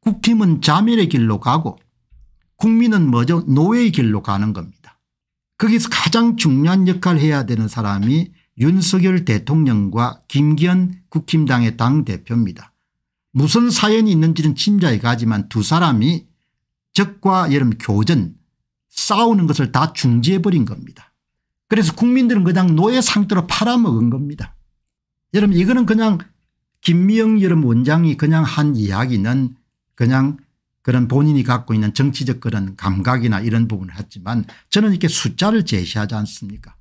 국힘은 자멸의 길로 가고 국민은 뭐죠? 노예의 길로 가는 겁니다. 거기서 가장 중요한 역할을 해야 되는 사람이 윤석열 대통령과 김기현 국힘당의 당대표입니다. 무슨 사연이 있는지는 짐작이 가지만 두 사람이 적과 여러분 교전 싸우는 것을 다 중지해버린 겁니다. 그래서 국민들은 그냥 노예 상태로 팔아먹은 겁니다. 여러분 이거는 그냥 김미영 여러분 원장이 그냥 한 이야기는 그냥 그런 본인이 갖고 있는 정치적 그런 감각이나 이런 부분을 했지만 저는 이렇게 숫자를 제시하지 않습니까?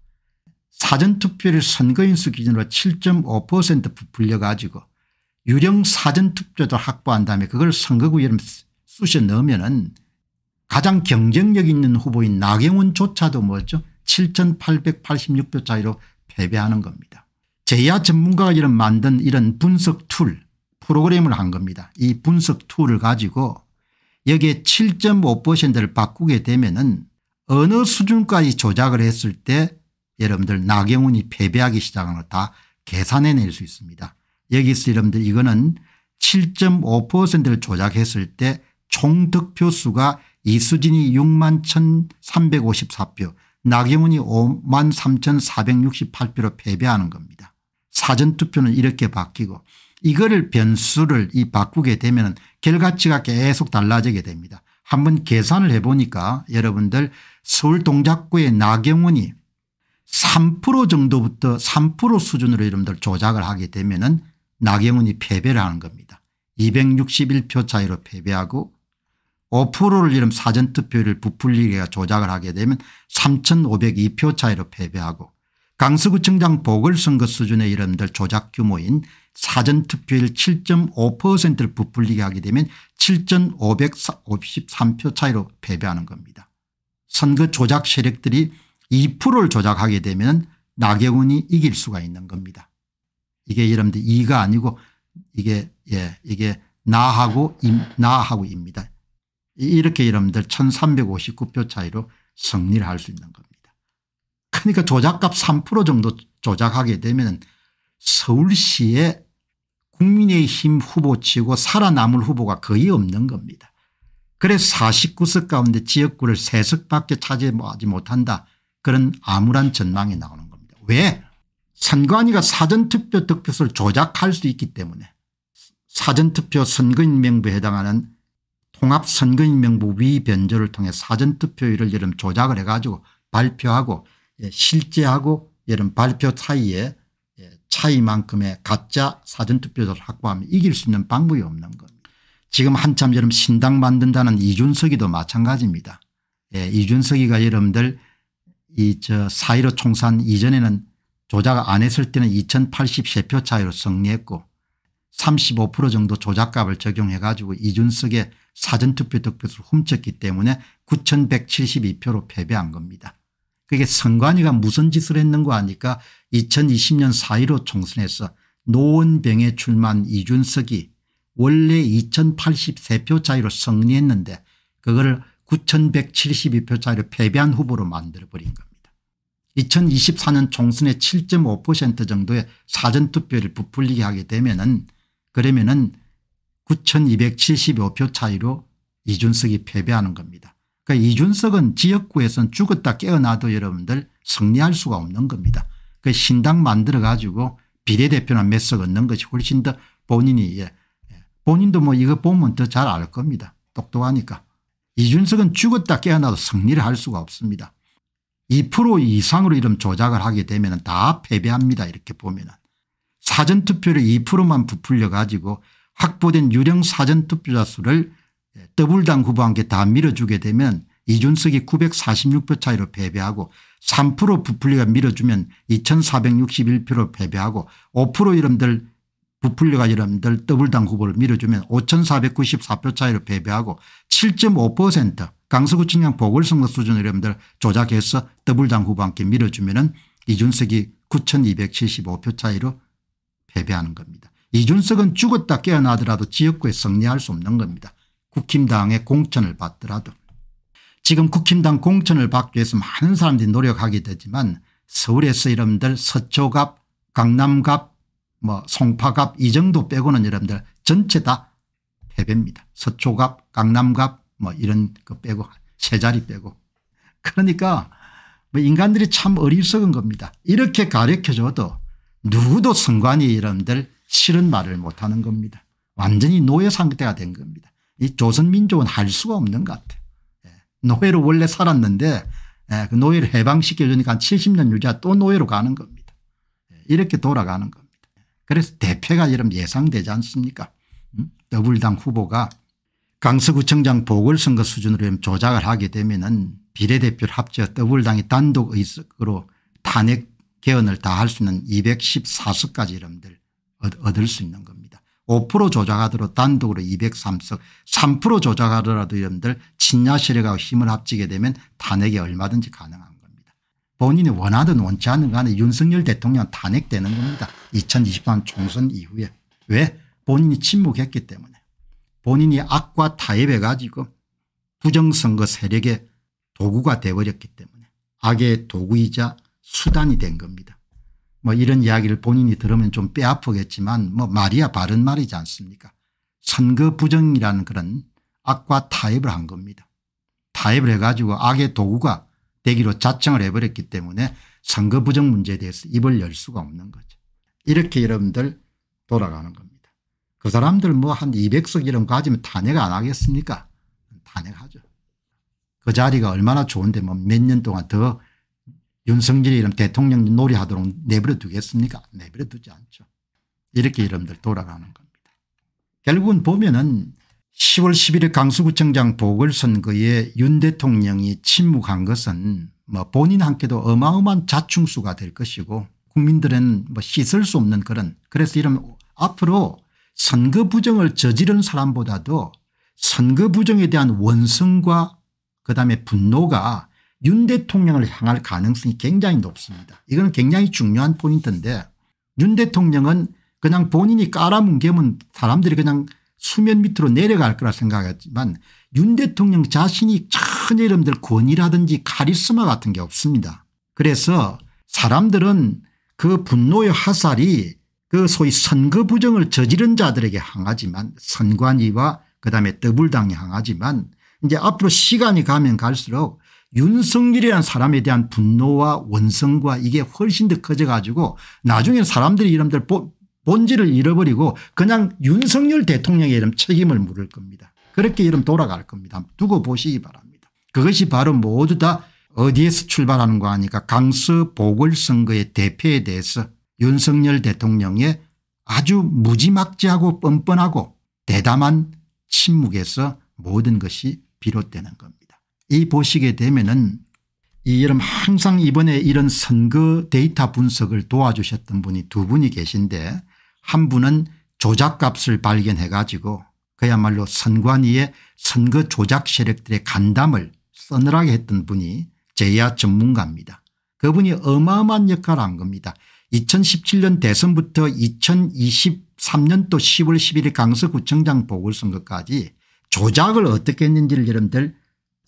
사전투표를 선거인수 기준으로 칠 점 오 퍼센트 부풀려 가지고 유령 사전투표도 확보한 다음에 그걸 선거구 여러분 쑤셔 넣으면은 가장 경쟁력 있는 후보인 나경원조차도 뭐죠? 칠천팔백팔십육 표 차이로 패배하는 겁니다. 제야 전문가가 이런 만든 이런 분석 툴 프로그램을 한 겁니다. 이 분석 툴을 가지고 여기에 칠 점 오 퍼센트를 바꾸게 되면은 어느 수준까지 조작을 했을 때 여러분들 나경원이 패배하기 시작한 걸 다 계산해낼 수 있습니다. 여기서 여러분들 이거는 칠 점 오 퍼센트를 조작했을 때 총 득표수가 이수진이 육만 천삼백오십사 표, 나경원이 오만 삼천사백육십팔 표로 패배하는 겁니다. 사전투표는 이렇게 바뀌고 이거를 변수를 이 바꾸게 되면 결과치가 계속 달라지게 됩니다. 한번 계산을 해보니까 여러분들 서울 동작구의 나경원이 삼 퍼센트 정도부터 삼 퍼센트 수준으로 여러분들 조작을 하게 되면은 나경원이 패배를 하는 겁니다. 이백육십일 표 차이로 패배하고 오 퍼센트를 이런 사전투표를 부풀리게 조작을 하게 되면 삼천오백이 표 차이로 패배하고 강서구청장 보궐선거 수준의 이름들 조작 규모인 사전투표율 칠 점 오 퍼센트를 부풀리게 하게 되면 칠천오백오십삼 표 차이로 패배하는 겁니다. 선거 조작 세력들이 이 퍼센트를 조작하게 되면 나경원이 이길 수가 있는 겁니다. 이게 여러분들 이가 아니고 이게 예 이게 나하고 임, 나하고입니다. 이렇게 여러분들 천삼백오십구 표 차이로 승리를 할 수 있는 겁니다. 그러니까 조작값 삼 퍼센트 정도 조작하게 되면 서울시에 국민의힘 후보치고 살아남을 후보가 거의 없는 겁니다. 그래서 사십구 석 가운데 지역구를 세 석밖에 차지하지 못한다. 그런 암울한 전망이 나오는 겁니다. 왜? 선관위가 사전투표 득표수를 조작할 수 있기 때문에 사전투표 선거인 명부에 해당하는 통합선거인 명부 위변조를 통해 사전투표율을 여름 조작을 해가지고 발표하고 실제하고 여름 발표 사이에 차이만큼의 가짜 사전투표를 확보하면 이길 수 있는 방법이 없는 겁니다. 지금 한참 여름 신당 만든다는 이준석이도 마찬가지입니다. 예, 이준석이가 여러분들 이 저 사 일오 총선 이전에는 조작 안 했을 때는 이천팔십삼 표 차이로 승리했고 삼십오 퍼센트 정도 조작값을 적용해 가지고 이준석의 사전투표 득표수를 훔쳤기 때문에 구천백칠십이 표로 패배한 겁니다. 그게 선관위가 무슨 짓을 했는가 하니까 이천이십 년 사 일오 총선에서 노원병에 출마한 이준석이 원래 이천팔십삼 표 차이로 승리했는데 그거를 구천백칠십이 표 차이로 패배한 후보로 만들어버린 겁니다. 이천이십사 년 총선에 칠 점 오 퍼센트 정도의 사전투표를 부풀리게 하게 되면은 그러면은 구천이백칠십오 표 차이로 이준석이 패배하는 겁니다. 그러니까 이준석은 지역구에서는 죽었다 깨어나도 여러분들 승리할 수가 없는 겁니다. 그 신당 만들어 가지고 비례대표나 몇 석 얻는 것이 훨씬 더 본인이 예. 본인도 뭐 이거 보면 더 잘 알 겁니다. 똑똑하니까. 이준석은 죽었다 깨어나도 승리를 할 수가 없습니다. 이 퍼센트 이상으로 이런 조작을 하게 되면 다 패배합니다. 이렇게 보면 사전투표를 이 퍼센트만 부풀려 가지고 확보된 유령 사전투표자 수를 더블당 후보한테 다 밀어주게 되면 이준석이 구백사십육 표 차이로 패배하고 삼 퍼센트 부풀려가 밀어주면 이천사백육십일 표로 패배하고 오 퍼센트 이름들 부풀려가 이름들 더블당 후보를 밀어주면 오천사백구십사 표 차이로 패배하고 칠 점 오 퍼센트 강서구 측량 보궐선거 수준 이름들 조작해서 더블당 후보한테 밀어주면 이준석이 구천이백칠십오 표 차이로 패배하는 겁니다. 이준석은 죽었다 깨어나더라도 지역구에 승리할 수 없는 겁니다. 국힘당의 공천을 받더라도. 지금 국힘당 공천을 받기 위해서 많은 사람들이 노력하게 되지만 서울에서 이름들 서초갑, 강남갑, 뭐 송파갑 이 정도 빼고는 여러분들 전체 다 패배입니다. 서초갑, 강남갑 뭐 이런 거 빼고 세 자리 빼고. 그러니까 뭐 인간들이 참 어리석은 겁니다. 이렇게 가르쳐줘도 누구도 선관위 여러분들 싫은 말을 못하는 겁니다. 완전히 노예 상태가 된 겁니다. 이 조선민족은 할 수가 없는 것 같아요. 노예로 원래 살았는데 그 노예를 해방시켜주니까 한 칠십 년 유지하고 또 노예로 가는 겁니다. 이렇게 돌아가는 겁니다. 그래서 대패가 여러분 예상되지 않습니까? 더블당 후보가 강서구청장 보궐선거 수준으로 조작을 하게 되면 비례대표를 합쳐 더블당이 단독 의석으로 탄핵 개헌을 다 할 수 있는 이백십사 석까지 여러분들 얻을 수 있는 겁니다. 오 퍼센트 조작하더라도 단독으로 이백삼 석, 삼 퍼센트 조작하더라도 여러분들 친야 세력하고 힘을 합치게 되면 탄핵이 얼마든지 가능한 겁니다. 본인이 원하든 원치 않는 간에 윤석열 대통령 탄핵되는 겁니다. 이천이십삼 총선 이후에. 왜? 본인이 침묵했기 때문에. 본인이 악과 타협해 가지고 부정선거 세력의 도구가 돼버렸기 때문에 악의 도구이자 수단이 된 겁니다. 뭐 이런 이야기를 본인이 들으면 좀 뼈 아프겠지만 뭐 말이야 바른 말이지 않습니까? 선거 부정이라는 그런 악과 타협을 한 겁니다. 타협을 해가지고 악의 도구가 되기로 자청을 해버렸기 때문에 선거 부정 문제에 대해서 입을 열 수가 없는 거죠. 이렇게 여러분들 돌아가는 겁니다. 그 사람들 뭐 한 이백 석 이런 거 가지면 탄핵 안 하겠습니까? 탄핵하죠. 그 자리가 얼마나 좋은데 뭐 몇 년 동안 더 윤석열이 이런 대통령 놀이하도록 내버려 두겠습니까? 내버려 두지 않죠. 이렇게 여러분들 돌아가는 겁니다. 결국은 보면은 시월 십일 일 강서구청장 보궐선거에 윤 대통령이 침묵한 것은 뭐 본인한테도 어마어마한 자충수가 될 것이고 국민들은 뭐 씻을 수 없는 그런 그래서 이런 앞으로 선거 부정을 저지른 사람보다도 선거 부정에 대한 원성과 그다음에 분노가 윤 대통령을 향할 가능성이 굉장히 높습니다. 이건 굉장히 중요한 포인트인데 윤 대통령은 그냥 본인이 깔아뭉개면 사람들이 그냥 수면 밑으로 내려갈 거라 생각했지만 윤 대통령 자신이 전혀 이름들 권위라든지 카리스마 같은 게 없습니다. 그래서 사람들은 그 분노의 화살이 그 소위 선거 부정을 저지른 자들에게 향하지만 선관위와 그다음에 더불당에 향하지만 이제 앞으로 시간이 가면 갈수록 윤석열이라는 사람에 대한 분노와 원성과 이게 훨씬 더 커져가지고 나중에 사람들이 이름들 본질을 잃어버리고 그냥 윤석열 대통령의 이름 책임을 물을 겁니다. 그렇게 이름 돌아갈 겁니다. 두고 보시기 바랍니다. 그것이 바로 모두 다 어디에서 출발하는 거 아니까 강서 보궐선거의 대패에 대해서 윤석열 대통령의 아주 무지막지하고 뻔뻔하고 대담한 침묵에서 모든 것이 비롯되는 겁니다. 이 보시게 되면은 이 여름 항상 이번에 이런 선거 데이터 분석을 도와주셨던 분이 두 분이 계신데 한 분은 조작값을 발견해 가지고 그야말로 선관위의 선거 조작 세력들의 간담을 서늘하게 했던 분이 제야 전문가입니다. 그분이 어마어마한 역할을 한 겁니다. 이천십칠 년 대선부터 이천이십삼 년도 시월 십일 일 강서구청장 보궐선거까지 조작을 어떻게 했는지를 여러분들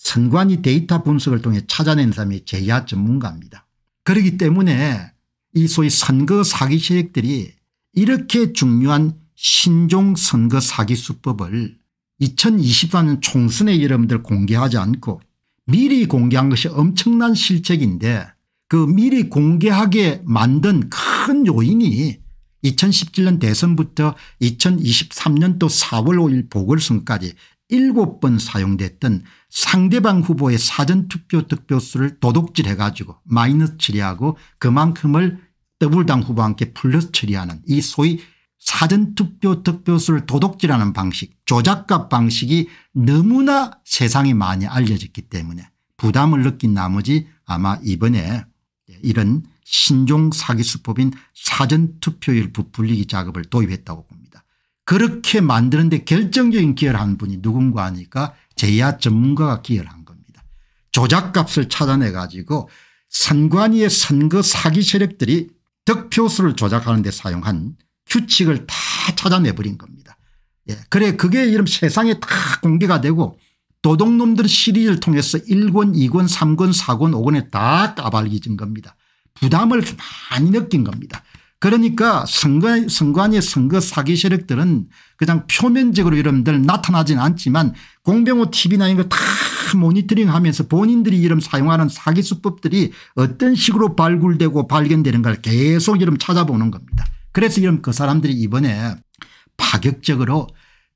선관위 데이터 분석을 통해 찾아낸 사람이 제야 전문가입니다. 그렇기 때문에 이 소위 선거 사기 세력들이 이렇게 중요한 신종 선거 사기 수법을 이천이십사 년 총선에 여러분들 공개하지 않고 미리 공개한 것이 엄청난 실책인데 그 미리 공개하게 만든 큰 요인이 이천십칠 년 대선부터 이천이십삼 년도 사월 오일 보궐선거까지 일곱 번 사용됐던 상대방 후보의 사전투표 득표수를 도둑질해 가지고 마이너스 처리하고 그만큼을 더불어당 후보와 함께 플러스 처리하는 이 소위 사전투표 득표수를 도둑질하는 방식, 조작값 방식이 너무나 세상에 많이 알려졌기 때문에 부담을 느낀 나머지 아마 이번에 이런 신종 사기 수법인 사전투표율 부풀리기 작업을 도입했다고 봅니다. 그렇게 만드는데 결정적인 기여를 한 분이 누군가 하니까 제야 전문가가 기여를 한 겁니다. 조작값을 찾아내 가지고 선관위의 선거 사기 세력들이 득표수를 조작하는 데 사용한 규칙을 다 찾아내버린 겁니다. 예, 그래 그게 이런 세상에 다 공개가 되고 도둑놈들 시리즈를 통해서 일권 이권 삼권 사권 오권에 다 까발려진 겁니다. 부담을 많이 느낀 겁니다. 그러니까 선관, 선관위의 선거 사기 세력들은 그냥 표면적으로 여러분들 나타나진 않지만 공병호 티비나 이런 거 다 모니터링하면서 본인들이 이런 사용하는 사기 수법들이 어떤 식으로 발굴되고 발견되는가를 계속 이런 찾아보는 겁니다. 그래서 이런 그 사람들이 이번에 파격적으로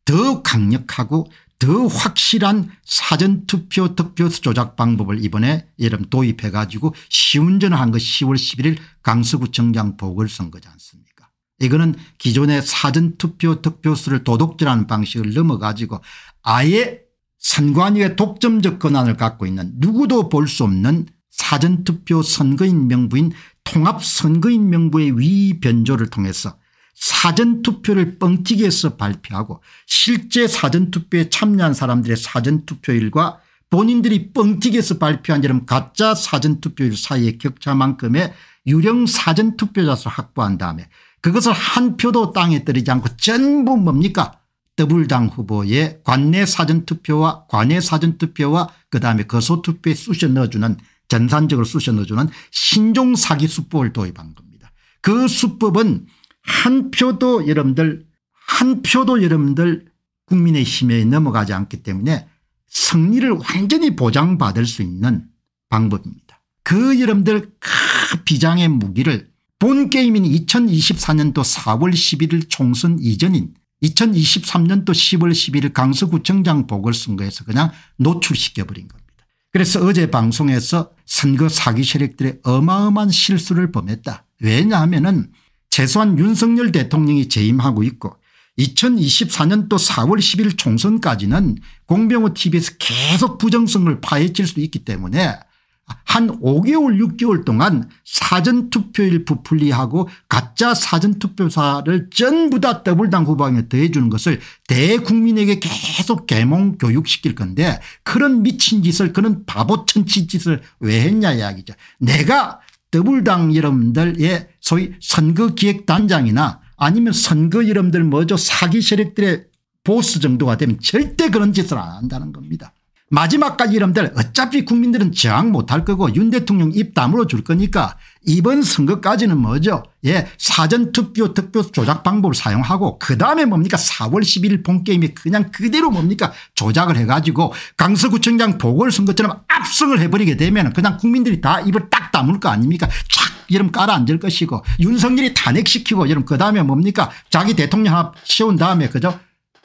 더 강력하고 더 확실한 사전투표 득표수 조작 방법을 이번에 이름 도입해 가지고 시운전한 것이 시월 십일일 강서구청장 보궐선거지 않습니까. 이거는 기존의 사전투표 득표수를 도둑질하는 방식을 넘어 가지고 아예 선관위의 독점적 권한을 갖고 있는 누구도 볼 수 없는 사전투표 선거인 명부인 통합선거인 명부의 위변조를 통해서 사전투표를 뻥튀기해서 발표하고 실제 사전투표에 참여한 사람들의 사전투표율과 본인들이 뻥튀기해서 발표한 이런 가짜 사전투표율 사이의 격차만큼의 유령 사전투표자수를 확보한 다음에 그것을 한 표도 땅에 떨이지 않고 전부 뭡니까 더불어당 후보의 관내 사전투표와 관외 사전투표와 그다음에 거소투표에 쑤셔 넣어주는 전산적으로 쑤셔 넣어주는 신종 사기 수법을 도입한 겁니다. 그 수법은 한 표도 여러분들 한 표도 여러분들 국민의힘에 넘어가지 않기 때문에 승리를 완전히 보장받을 수 있는 방법입니다. 그 여러분들 그 비장의 무기를 본 게임인 이천이십사 년도 사월 십일일 총선 이전인 이천이십삼 년도 시월 십일일 강서구청장 보궐선거에서 그냥 노출시켜버린 겁니다. 그래서 어제 방송에서 선거 사기 세력들의 어마어마한 실수를 범했다. 왜냐하면은 최소한 윤석열 대통령이 재임하고 있고 이천이십사 년도 사월 십일 총선까지는 공병호 티비에서 계속 부정성을 파헤칠 수 있기 때문에 한 오개월 육개월 동안 사전투표일 부풀리하고 가짜 사전투표사를 전부 다 더불어당 후보에 더해주는 것을 대국민에게 계속 계몽 교육시킬 건데 그런 미친 짓을 그런 바보 천치 짓을 왜 했냐 이야기죠. 내가 더불어당 여러분들의 소위 선거기획단장이나 아니면 선거 여러분들 뭐죠 사기 세력들의 보스 정도가 되면 절대 그런 짓을 안 한다는 겁니다. 마지막까지 여러분들 어차피 국민들은 저항 못할 거고 윤 대통령 입 다물어 줄 거니까 이번 선거까지는 뭐죠 예 사전투표 득표 조작 방법을 사용하고 그다음에 뭡니까 사월 십일일 본게임에 그냥 그대로 뭡니까 조작을 해가지고 강서구청장 보궐선거처럼 압승을 해버리게 되면 그냥 국민들이 다 입을 딱 다물 거 아닙니까. 착 이름 깔아앉을 것이고 윤석열이 탄핵시키고 이름 그다음에 뭡니까 자기 대통령 하나 씌운 다음에 그죠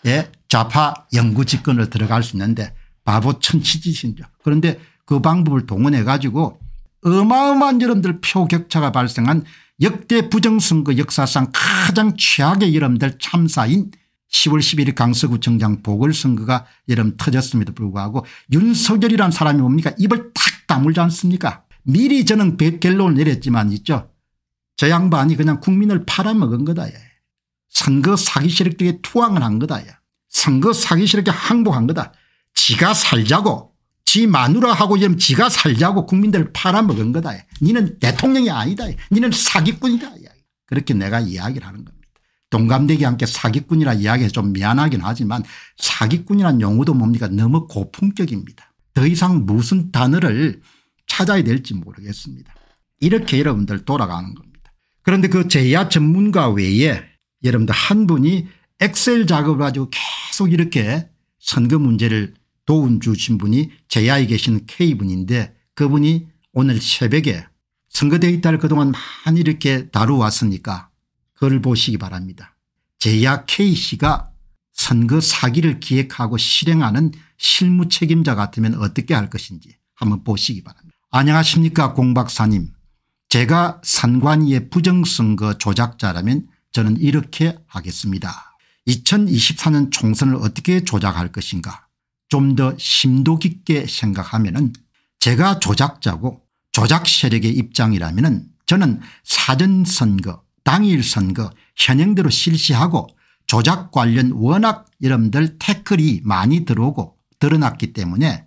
예 좌파 영구집권을 들어갈 수 있는데 바보 천치짓이죠. 그런데 그 방법을 동원해 가지고 어마어마한 여러분들 표 격차가 발생한 역대 부정선거 역사상 가장 최악의 여러분들 참사인 시월 십일일 강서구청장 보궐선거가 여러분 터졌음에도 불구하고 윤석열이라는 사람이 뭡니까 입을 탁 다물지 않습니까. 미리 저는 결론을 내렸지만 있죠. 저 양반이 그냥 국민을 팔아먹은 거다. 예. 선거 사기 세력들에게 투항을 한 거다. 예. 선거 사기 세력에게 항복한 거다. 지가 살자고 지 마누라하고 이러면 지가 살자고 국민들을 팔아먹은 거다. 니는 대통령이 아니다. 니는 사기꾼이다. 그렇게 내가 이야기를 하는 겁니다. 동감되기 않게 사기꾼이라 이야기해서 좀 미안하긴 하지만 사기꾼이란 용어도 뭡니까 너무 고풍격입니다. 더 이상 무슨 단어를 찾아야 될지 모르겠습니다. 이렇게 여러분들 돌아가는 겁니다. 그런데 그 제야 전문가 외에 여러분들 한 분이 엑셀 작업을 가지고 계속 이렇게 선거 문제를 도움 주신 분이 제야에 계시는 K분인데 그분이 오늘 새벽에 선거 데이터를 그동안 많이 이렇게 다루왔으니까 글을 보시기 바랍니다. 제야 K씨가 선거 사기를 기획하고 실행하는 실무 책임자 같으면 어떻게 할 것인지 한번 보시기 바랍니다. 안녕하십니까 공 박사님. 제가 선관위의 부정선거 조작자라면 저는 이렇게 하겠습니다. 이천이십사 년 총선을 어떻게 조작할 것인가 좀 더 심도 깊게 생각하면은 제가 조작자고 조작 세력의 입장이라면은 저는 사전선거 당일선거 현행대로 실시하고 조작 관련 워낙 여러분들 태클이 많이 들어오고 드러났기 때문에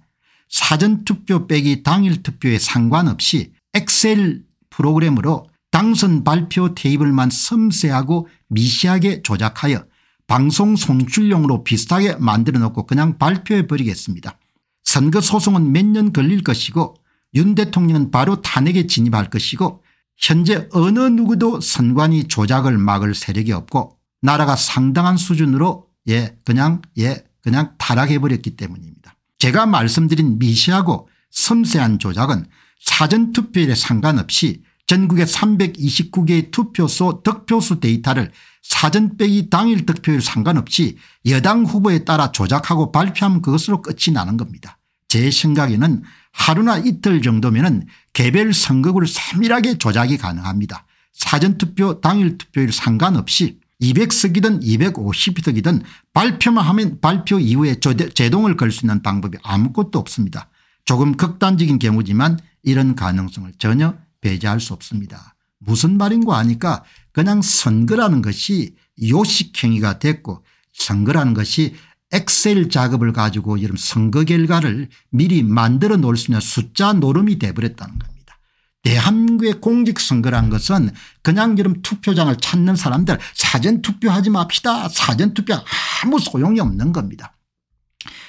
사전투표 빼기 당일투표에 상관없이 엑셀 프로그램으로 당선 발표 테이블만 섬세하고 미세하게 조작하여 방송 송출용으로 비슷하게 만들어 놓고 그냥 발표해 버리겠습니다. 선거 소송은 몇 년 걸릴 것이고 윤 대통령은 바로 탄핵에 진입할 것이고 현재 어느 누구도 선관위 조작을 막을 세력이 없고 나라가 상당한 수준으로 예 그냥 예 그냥 타락해 버렸기 때문입니다. 제가 말씀드린 미세하고 섬세한 조작은 사전투표일에 상관없이 전국의 삼백이십구 개의 투표소 득표수 데이터를 사전 빼기 당일 득표율 상관없이 여당 후보에 따라 조작하고 발표하면 그것으로 끝이 나는 겁니다. 제 생각에는 하루나 이틀 정도면은 개별 선거구를 세밀하게 조작이 가능합니다. 사전투표 당일 투표율 상관없이 이백 석이든 이백오십 석이든 발표만 하면 발표 이후에 제동을 걸 수 있는 방법이 아무것도 없습니다. 조금 극단적인 경우지만 이런 가능성을 전혀 배제할 수 없습니다. 무슨 말인가 하니까 그냥 선거라는 것이 요식행위가 됐고 선거라는 것이 엑셀 작업을 가지고 이런 선거 결과를 미리 만들어 놓을 수 있는 숫자 노름이 돼버렸다는 겁니다. 대한민국의 공직선거란 것은 그냥 이런 투표장을 찾는 사람들 사전투표하지 맙시다. 사전투표 아무 소용이 없는 겁니다.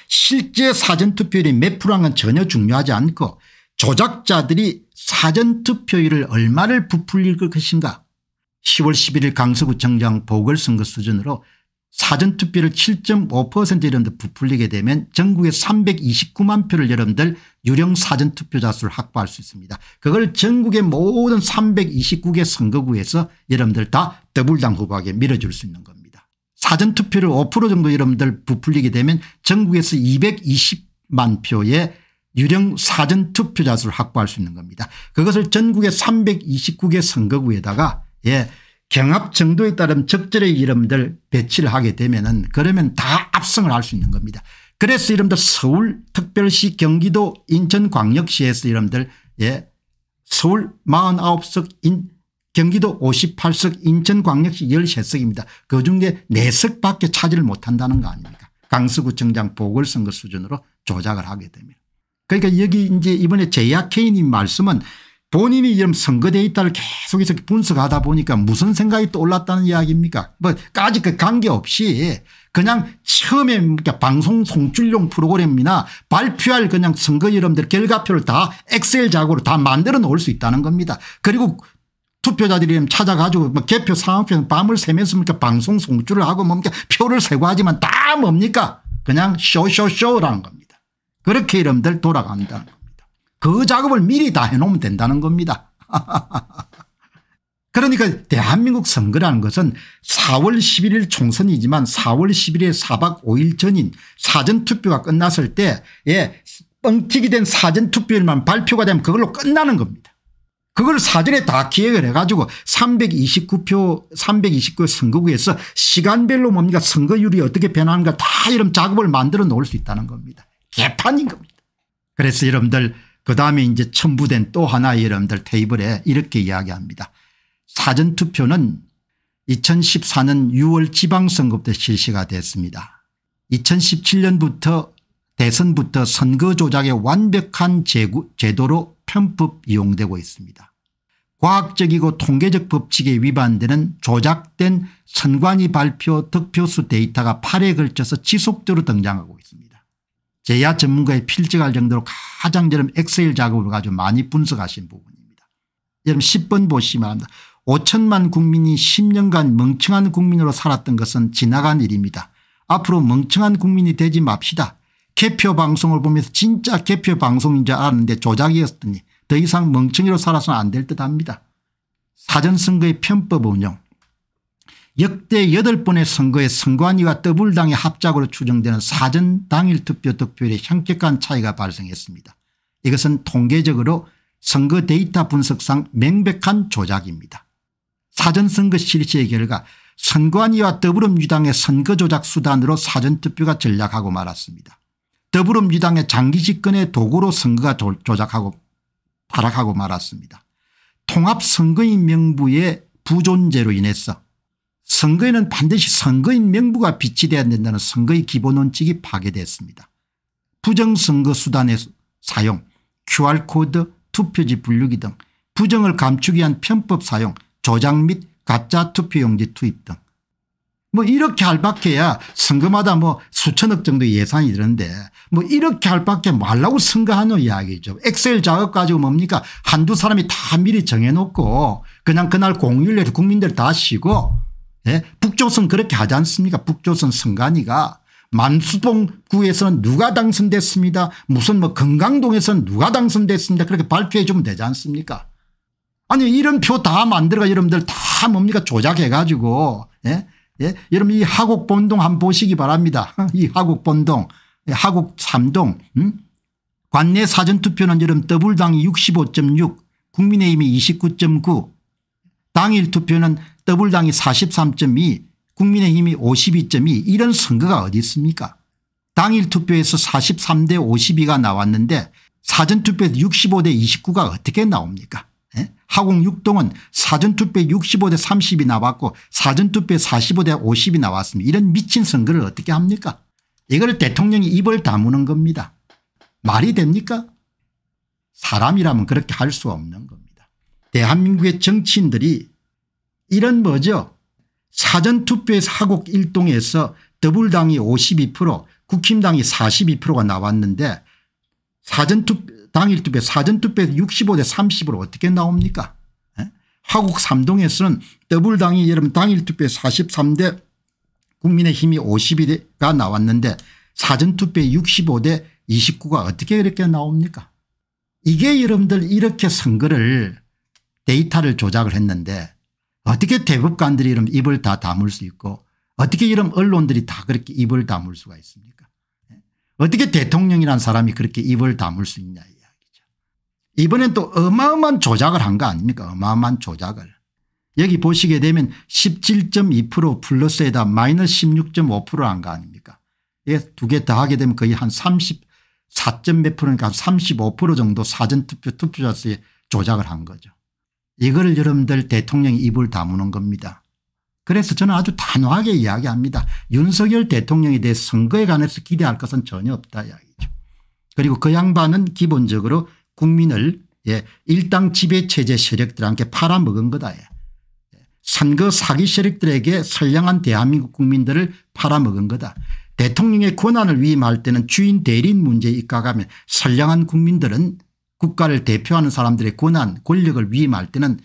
실제 사전투표율이 몇 프로인 건 전혀 중요하지 않고 조작자들이 사전투표율을 얼마를 부풀릴 것인가. 시월 십일일 강서구청장 보궐선거 수준으로 사전투표를 칠 점 오 퍼센트 여러분들 부풀리게 되면 전국에 삼백이십구만 표를 여러분들 유령 사전투표자 수를 확보할 수 있습니다. 그걸 전국의 모든 삼백이십구 개 선거구에서 여러분들 다 더불당 후보에게 밀어줄 수 있는 겁니다. 사전투표를 오 퍼센트 정도 여러분들 부풀리게 되면 전국에서 이백이십만 표의 유령 사전투표자 수를 확보할 수 있는 겁니다. 그것을 전국의 삼백이십구 개 선거구에다가 예 경합 정도에 따른 적절히 여러분들 배치를 하게 되면은 그러면 다 압승을 할 수 있는 겁니다. 그래서 여러분들 서울특별시 경기도 인천광역시에서 여러분들 예 서울 사십구 석 인 경기도 오십팔 석 인천광역시 십삼 석입니다. 그중에 사 석밖에 차지를 못한다는 거 아닙니까? 강서구청장 보궐선거 수준으로 조작을 하게 되면. 그러니까 여기 이제 이번에 제야 K님 말씀은 본인이 이런 선거 데이터를 계속해서 분석하다 보니까 무슨 생각이 또 올랐다는 이야기입니까? 뭐 까짓 그 관계없이 그냥 처음에 방송 송출용 프로그램이나 발표할 그냥 선거 여러분들 결과표를 다 엑셀 작업으로 다 만들어 놓을 수 있다는 겁니다. 그리고 투표자들이 찾아가지고 뭐 개표 상황표는 밤을 새면서 그러니까 방송 송출을 하고 뭡니까 표를 세고 하지만 다 뭡니까 그냥 쇼쇼쇼라는 겁니다. 그렇게 여러분들 돌아간다는 겁니다. 그 작업을 미리 다 해놓으면 된다는 겁니다. 그러니까 대한민국 선거라는 것은 사월 십일일 총선이지만 사월 십일일 사박 오일 전인 사전투표가 끝났을 때 예, 뻥튀기 된 사전투표일만 발표가 되면 그걸로 끝나는 겁니다. 그걸 사전에 다 기획을 해가지고 삼백이십구 표 삼백이십구 선거구에서 시간별로 뭡니까 선거율이 어떻게 변하는가 다 이런 작업을 만들어 놓을 수 있다는 겁니다. 개판인 겁니다. 그래서 여러분들 그다음에 이제 첨부된 또 하나의 여러분들 테이블에 이렇게 이야기합니다. 사전투표는 이천십사 년 유월 지방선거부터 실시가 됐습니다. 이천십칠 년부터 대선부터 선거조작의 완벽한 제구, 제도로 편법 이용되고 있습니다. 과학적이고 통계적 법칙에 위반되는 조작된 선관위 발표 득표수 데이터가 팔 회에 걸쳐서 지속적으로 등장하고 있습니다. 제야 전문가의 필적할 정도로 가장 저렴 엑셀 작업을 가지고 많이 분석하신 부분입니다. 여러분 십 번 보시면 합니다. 오천만 국민이 십 년간 멍청한 국민으로 살았던 것은 지나간 일입니다. 앞으로 멍청한 국민이 되지 맙시다. 개표 방송을 보면서 진짜 개표 방송인 줄 알았는데 조작이었더니 더 이상 멍청이로 살아서는 안 될 듯합니다. 사전선거의 편법 운영 역대 여덟 번의 선거에 선관위와 더불당이 합작으로 추정되는 사전 당일 투표 득표율의 현격한 차이가 발생했습니다. 이것은 통계적으로 선거 데이터 분석상 명백한 조작입니다. 사전선거 실시의 결과 선관위와 더불어민주당의 선거조작 수단으로 사전투표가 전락하고 말았습니다. 더불어민주당의 장기 집권의 도구로 선거가 조작하고 발악하고 말았습니다. 통합선거인 명부의 부존재로 인해서 선거에는 반드시 선거인 명부가 비치되어야 된다는 선거의 기본 원칙이 파괴됐습니다. 부정선거 수단의 사용, 큐알코드, 투표지 분류기 등 부정을 감추기 위한 편법 사용, 조작 및 가짜 투표용지 투입 등 뭐 이렇게 할 밖에야 선거마다 뭐 수천억 정도 예산이 드는데 뭐 이렇게 할 밖에 말라고 선거하는 이야기죠. 엑셀 작업 가지고 뭡니까 한두 사람이 다 미리 정해놓고 그냥 그날 공휴일에 국민들 다 쉬고 예? 북조선 그렇게 하지 않습니까? 북조선 선관위가 만수동구에서는 누가 당선됐습니다. 무슨 뭐 금강동에서는 누가 당선됐습니다. 그렇게 발표해 주면 되지 않습니까? 아니 이런 표 다 만들어가 여러분들 다 뭡니까 조작해 가지고 예? 예? 여러분 이 하곡본동 한번 보시기 바랍니다. 이 하곡본동 하곡삼동 음? 관내 사전투표는 여러분 더불당이 육십오 점 육 국민의힘이 이십구 점 구 당일투표는 더불당이 사십삼 점 이 국민의힘이 오십이 점 이 이런 선거가 어디 있습니까? 당일투표에서 사십삼 대 오십이가 나왔는데 사전투표에서 육십오 대 이십구가 어떻게 나옵니까? 예? 하곡 육동은 사전투표에 육십오 대 삼십이 나왔고 사전투표에 사십오 대 오십이 나왔습니다. 이런 미친 선거를 어떻게 합니까? 이걸 대통령이 입을 다무는 겁니다. 말이 됩니까? 사람이라면 그렇게 할 수 없는 겁니다. 대한민국의 정치인들이 이런 뭐죠? 사전투표에서 하곡 일동에서 더불당이 오십이 퍼센트 국힘당이 사십이 퍼센트가 나왔는데 사전투표 당일투표 사전투표에서 육십오 대 삼십으로 어떻게 나옵니까? 예? 하곡 삼동에서는 더불당이 여러분 당일투표에 사십삼 대 국민의힘이 오십이 대가 나왔는데 사전투표에 육십오 대 이십구가 어떻게 이렇게 나옵니까? 이게 여러분들 이렇게 선거를 데이터를 조작을 했는데 어떻게 대법관들이 이런 입을 다 다물 수 있고 어떻게 이런 언론들이 다 그렇게 입을 다물 수가 있습니까? 예? 어떻게 대통령이란 사람이 그렇게 입을 다물 수 있냐. 이번엔 또 어마어마한 조작을 한 거 아닙니까? 어마어마한 조작을. 여기 보시게 되면 십칠 점 이 퍼센트 플러스에다 마이너스 십육 점 오 퍼센트 한 거 아닙니까? 예, 두 개 다 하게 되면 거의 한 삼십사 점 몇 퍼센트니까 삼십오 퍼센트 정도 사전투표 투표자 수에 조작을 한 거죠. 이거를 여러분들 대통령이 입을 다무는 겁니다. 그래서 저는 아주 단호하게 이야기합니다. 윤석열 대통령에 대해 선거에 관해서 기대할 것은 전혀 없다 이야기죠. 그리고 그 양반은 기본적으로 국민을 예, 일당 지배체제 세력들한테 팔아먹은 거다. 예. 선거 사기 세력들에게 선량한 대한민국 국민들을 팔아먹은 거다. 대통령의 권한을 위임할 때는 주인 대리인 문제에 입각하면 선량한 국민들은 국가를 대표하는 사람들의 권한 권력을 위임할 때는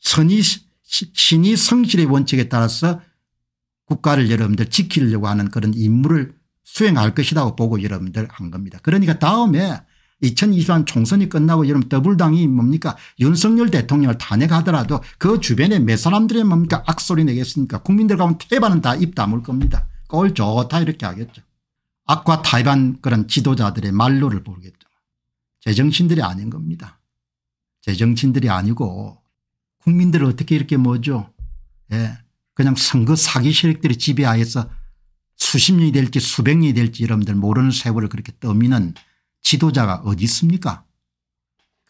선의 신의 성실의 원칙에 따라서 국가를 여러분들 지키려고 하는 그런 임무를 수행할 것이라고 보고 여러분들 한 겁니다. 그러니까 다음에 이천이십사 년 총선이 끝나고 여러분 더불당이 뭡니까 윤석열 대통령을 탄핵하더라도 그 주변에 몇 사람들이 뭡니까 악소리 내겠습니까? 국민들 가운데 태반은 다 입 다물 겁니다. 꼴 좋다 이렇게 하겠죠. 악과 타협한 그런 지도자들의 말로를 보겠죠. 제정신들이 아닌 겁니다. 제정신들이 아니고 국민들을 어떻게 이렇게 뭐죠. 예, 그냥 선거 사기 세력들이 지배하에서 수십 년이 될지 수백 년이 될지 여러분들 모르는 세월을 그렇게 떠미는 지도자가 어디 있습니까?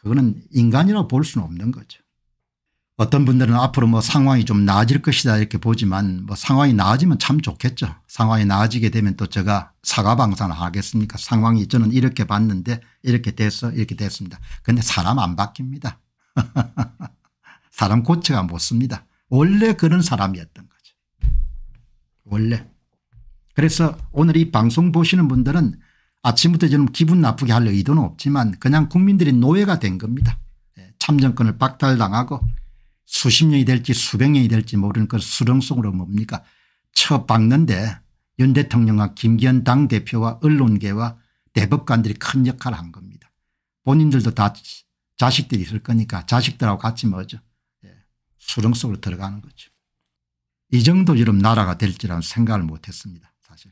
그거는 인간이라고 볼 수는 없는 거죠. 어떤 분들은 앞으로 뭐 상황이 좀 나아질 것이다 이렇게 보지만 뭐 상황이 나아지면 참 좋겠죠. 상황이 나아지게 되면 또 제가 사과방사를 하겠습니까? 상황이 저는 이렇게 봤는데 이렇게 돼서 이렇게 됐습니다. 그런데 사람 안 바뀝니다. 사람 고쳐가 못 씁니다. 원래 그런 사람이었던 거죠. 원래. 그래서 오늘 이 방송 보시는 분들은 아침부터 저는 기분 나쁘게 할 의도는 없지만 그냥 국민들이 노예가 된 겁니다. 참정권을 박탈당하고 수십 년이 될지 수백 년이 될지 모르는 그 수렁속으로 뭡니까 처박는데 윤 대통령과 김기현 당대표와 언론계와 대법관들이 큰 역할을 한 겁니다. 본인들도 다 자식들이 있을 거니까 자식들하고 같이 뭐죠. 수렁속으로 들어가는 거죠. 이 정도처럼 나라가 될지라는 생각을 못했습니다 사실.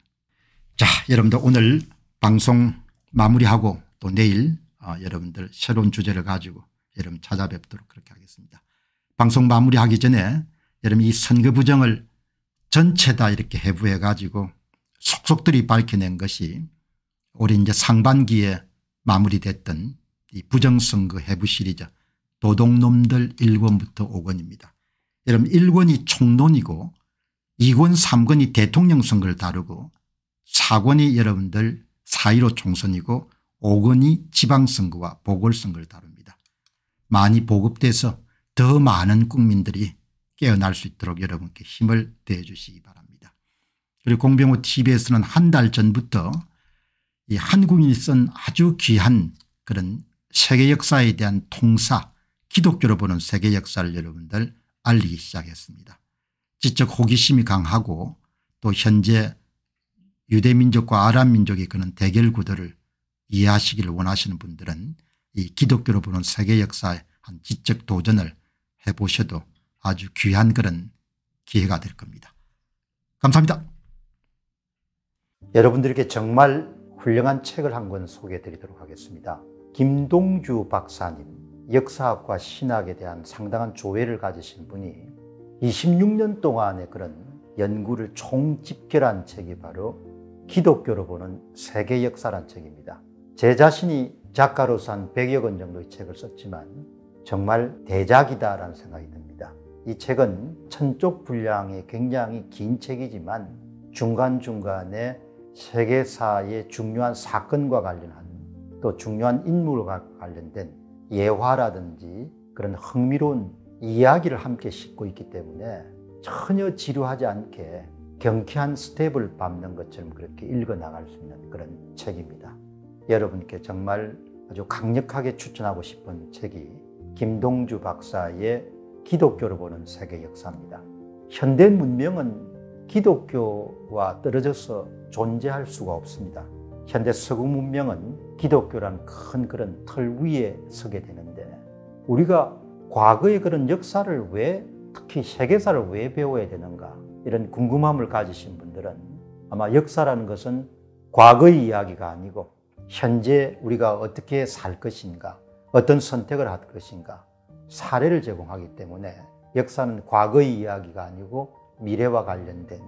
자, 여러분들 오늘 방송 마무리하고 또 내일 아, 여러분들 새로운 주제를 가지고 여러분 찾아뵙도록 그렇게 하겠습니다. 방송 마무리하기 전에 여러분 이 선거 부정을 전체 다 이렇게 해부해 가지고 속속들이 밝혀낸 것이 올해 이제 상반기에 마무리됐던 이 부정선거 해부 시리즈 도둑놈들 일 권부터 오 권입니다. 여러분 일 권이 총론이고 이 권 삼 권이 대통령 선거를 다루고 사 권이 여러분들 사 일오 총선이고 오 권이 지방선거와 보궐선거를 다룹니다. 많이 보급돼서 더 많은 국민들이 깨어날 수 있도록 여러분께 힘을 대해 주시기 바랍니다. 그리고 공병호 티비에서는 한 달 전부터 이 한국인이 쓴 아주 귀한 그런 세계 역사에 대한 통사, 기독교로 보는 세계 역사를 여러분들 알리기 시작했습니다. 지적 호기심이 강하고 또 현재 유대민족과 아랍민족이 그런 대결 구도를 이해하시기를 원하시는 분들은 이 기독교로 보는 세계 역사의 한 지적 도전을 해보셔도 아주 귀한 그런 기회가 될 겁니다. 감사합니다. 여러분들에게 정말 훌륭한 책을 한 권 소개해 드리도록 하겠습니다. 김동주 박사님, 역사학과 신학에 대한 상당한 조예를 가지신 분이 이십육 년 동안의 그런 연구를 총집결한 책이 바로 기독교로 보는 세계 역사란 책입니다. 제 자신이 작가로서 한 백여 권 정도의 책을 썼지만 정말 대작이다라는 생각이 듭니다. 이 책은 천쪽 분량의 굉장히 긴 책이지만 중간중간에 세계사의 중요한 사건과 관련한 또 중요한 인물과 관련된 예화라든지 그런 흥미로운 이야기를 함께 싣고 있기 때문에 전혀 지루하지 않게 경쾌한 스텝을 밟는 것처럼 그렇게 읽어나갈 수 있는 그런 책입니다. 여러분께 정말 아주 강력하게 추천하고 싶은 책이 김동주 박사의 기독교를 보는 세계 역사입니다. 현대 문명은 기독교와 떨어져서 존재할 수가 없습니다. 현대 서구 문명은 기독교란 큰 그런 틀 위에 서게 되는데 우리가 과거의 그런 역사를 왜, 특히 세계사를 왜 배워야 되는가 이런 궁금함을 가지신 분들은 아마 역사라는 것은 과거의 이야기가 아니고 현재 우리가 어떻게 살 것인가, 어떤 선택을 할 것인가 사례를 제공하기 때문에 역사는 과거의 이야기가 아니고 미래와 관련된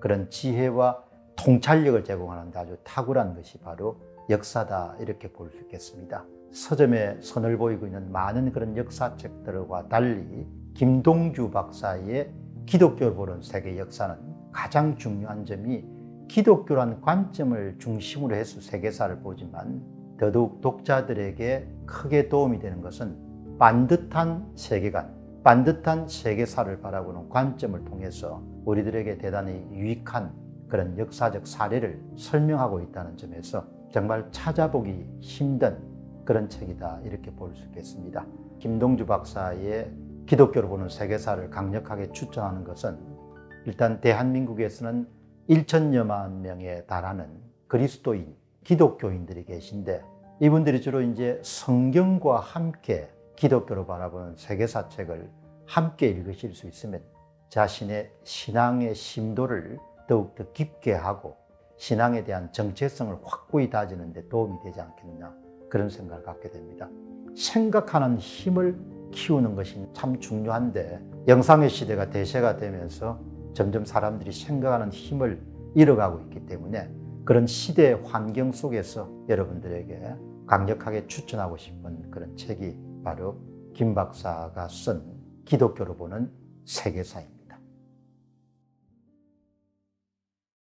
그런 지혜와 통찰력을 제공하는 데 아주 탁월한 것이 바로 역사다 이렇게 볼 수 있겠습니다. 서점에 선을 보이고 있는 많은 그런 역사책들과 달리 김동주 박사의 기독교를 보는 세계 역사는 가장 중요한 점이 기독교란 관점을 중심으로 해서 세계사를 보지만 더더욱 독자들에게 크게 도움이 되는 것은 반듯한 세계관, 반듯한 세계사를 바라보는 관점을 통해서 우리들에게 대단히 유익한 그런 역사적 사례를 설명하고 있다는 점에서 정말 찾아보기 힘든 그런 책이다 이렇게 볼 수 있겠습니다. 김동주 박사의 기독교로 보는 세계사를 강력하게 추천하는 것은 일단 대한민국에서는 천여만 명에 달하는 그리스도인, 기독교인들이 계신데 이분들이 주로 이제 성경과 함께 기독교로 바라보는 세계사 책을 함께 읽으실 수 있으면 자신의 신앙의 심도를 더욱더 깊게 하고 신앙에 대한 정체성을 확고히 다지는 데 도움이 되지 않겠느냐 그런 생각을 갖게 됩니다. 생각하는 힘을 키우는 것이 참 중요한데 영상의 시대가 대세가 되면서 점점 사람들이 생각하는 힘을 잃어가고 있기 때문에 그런 시대의 환경 속에서 여러분들에게 강력하게 추천하고 싶은 그런 책이 바로 김 박사가 쓴 기독교로 보는 세계사입니다.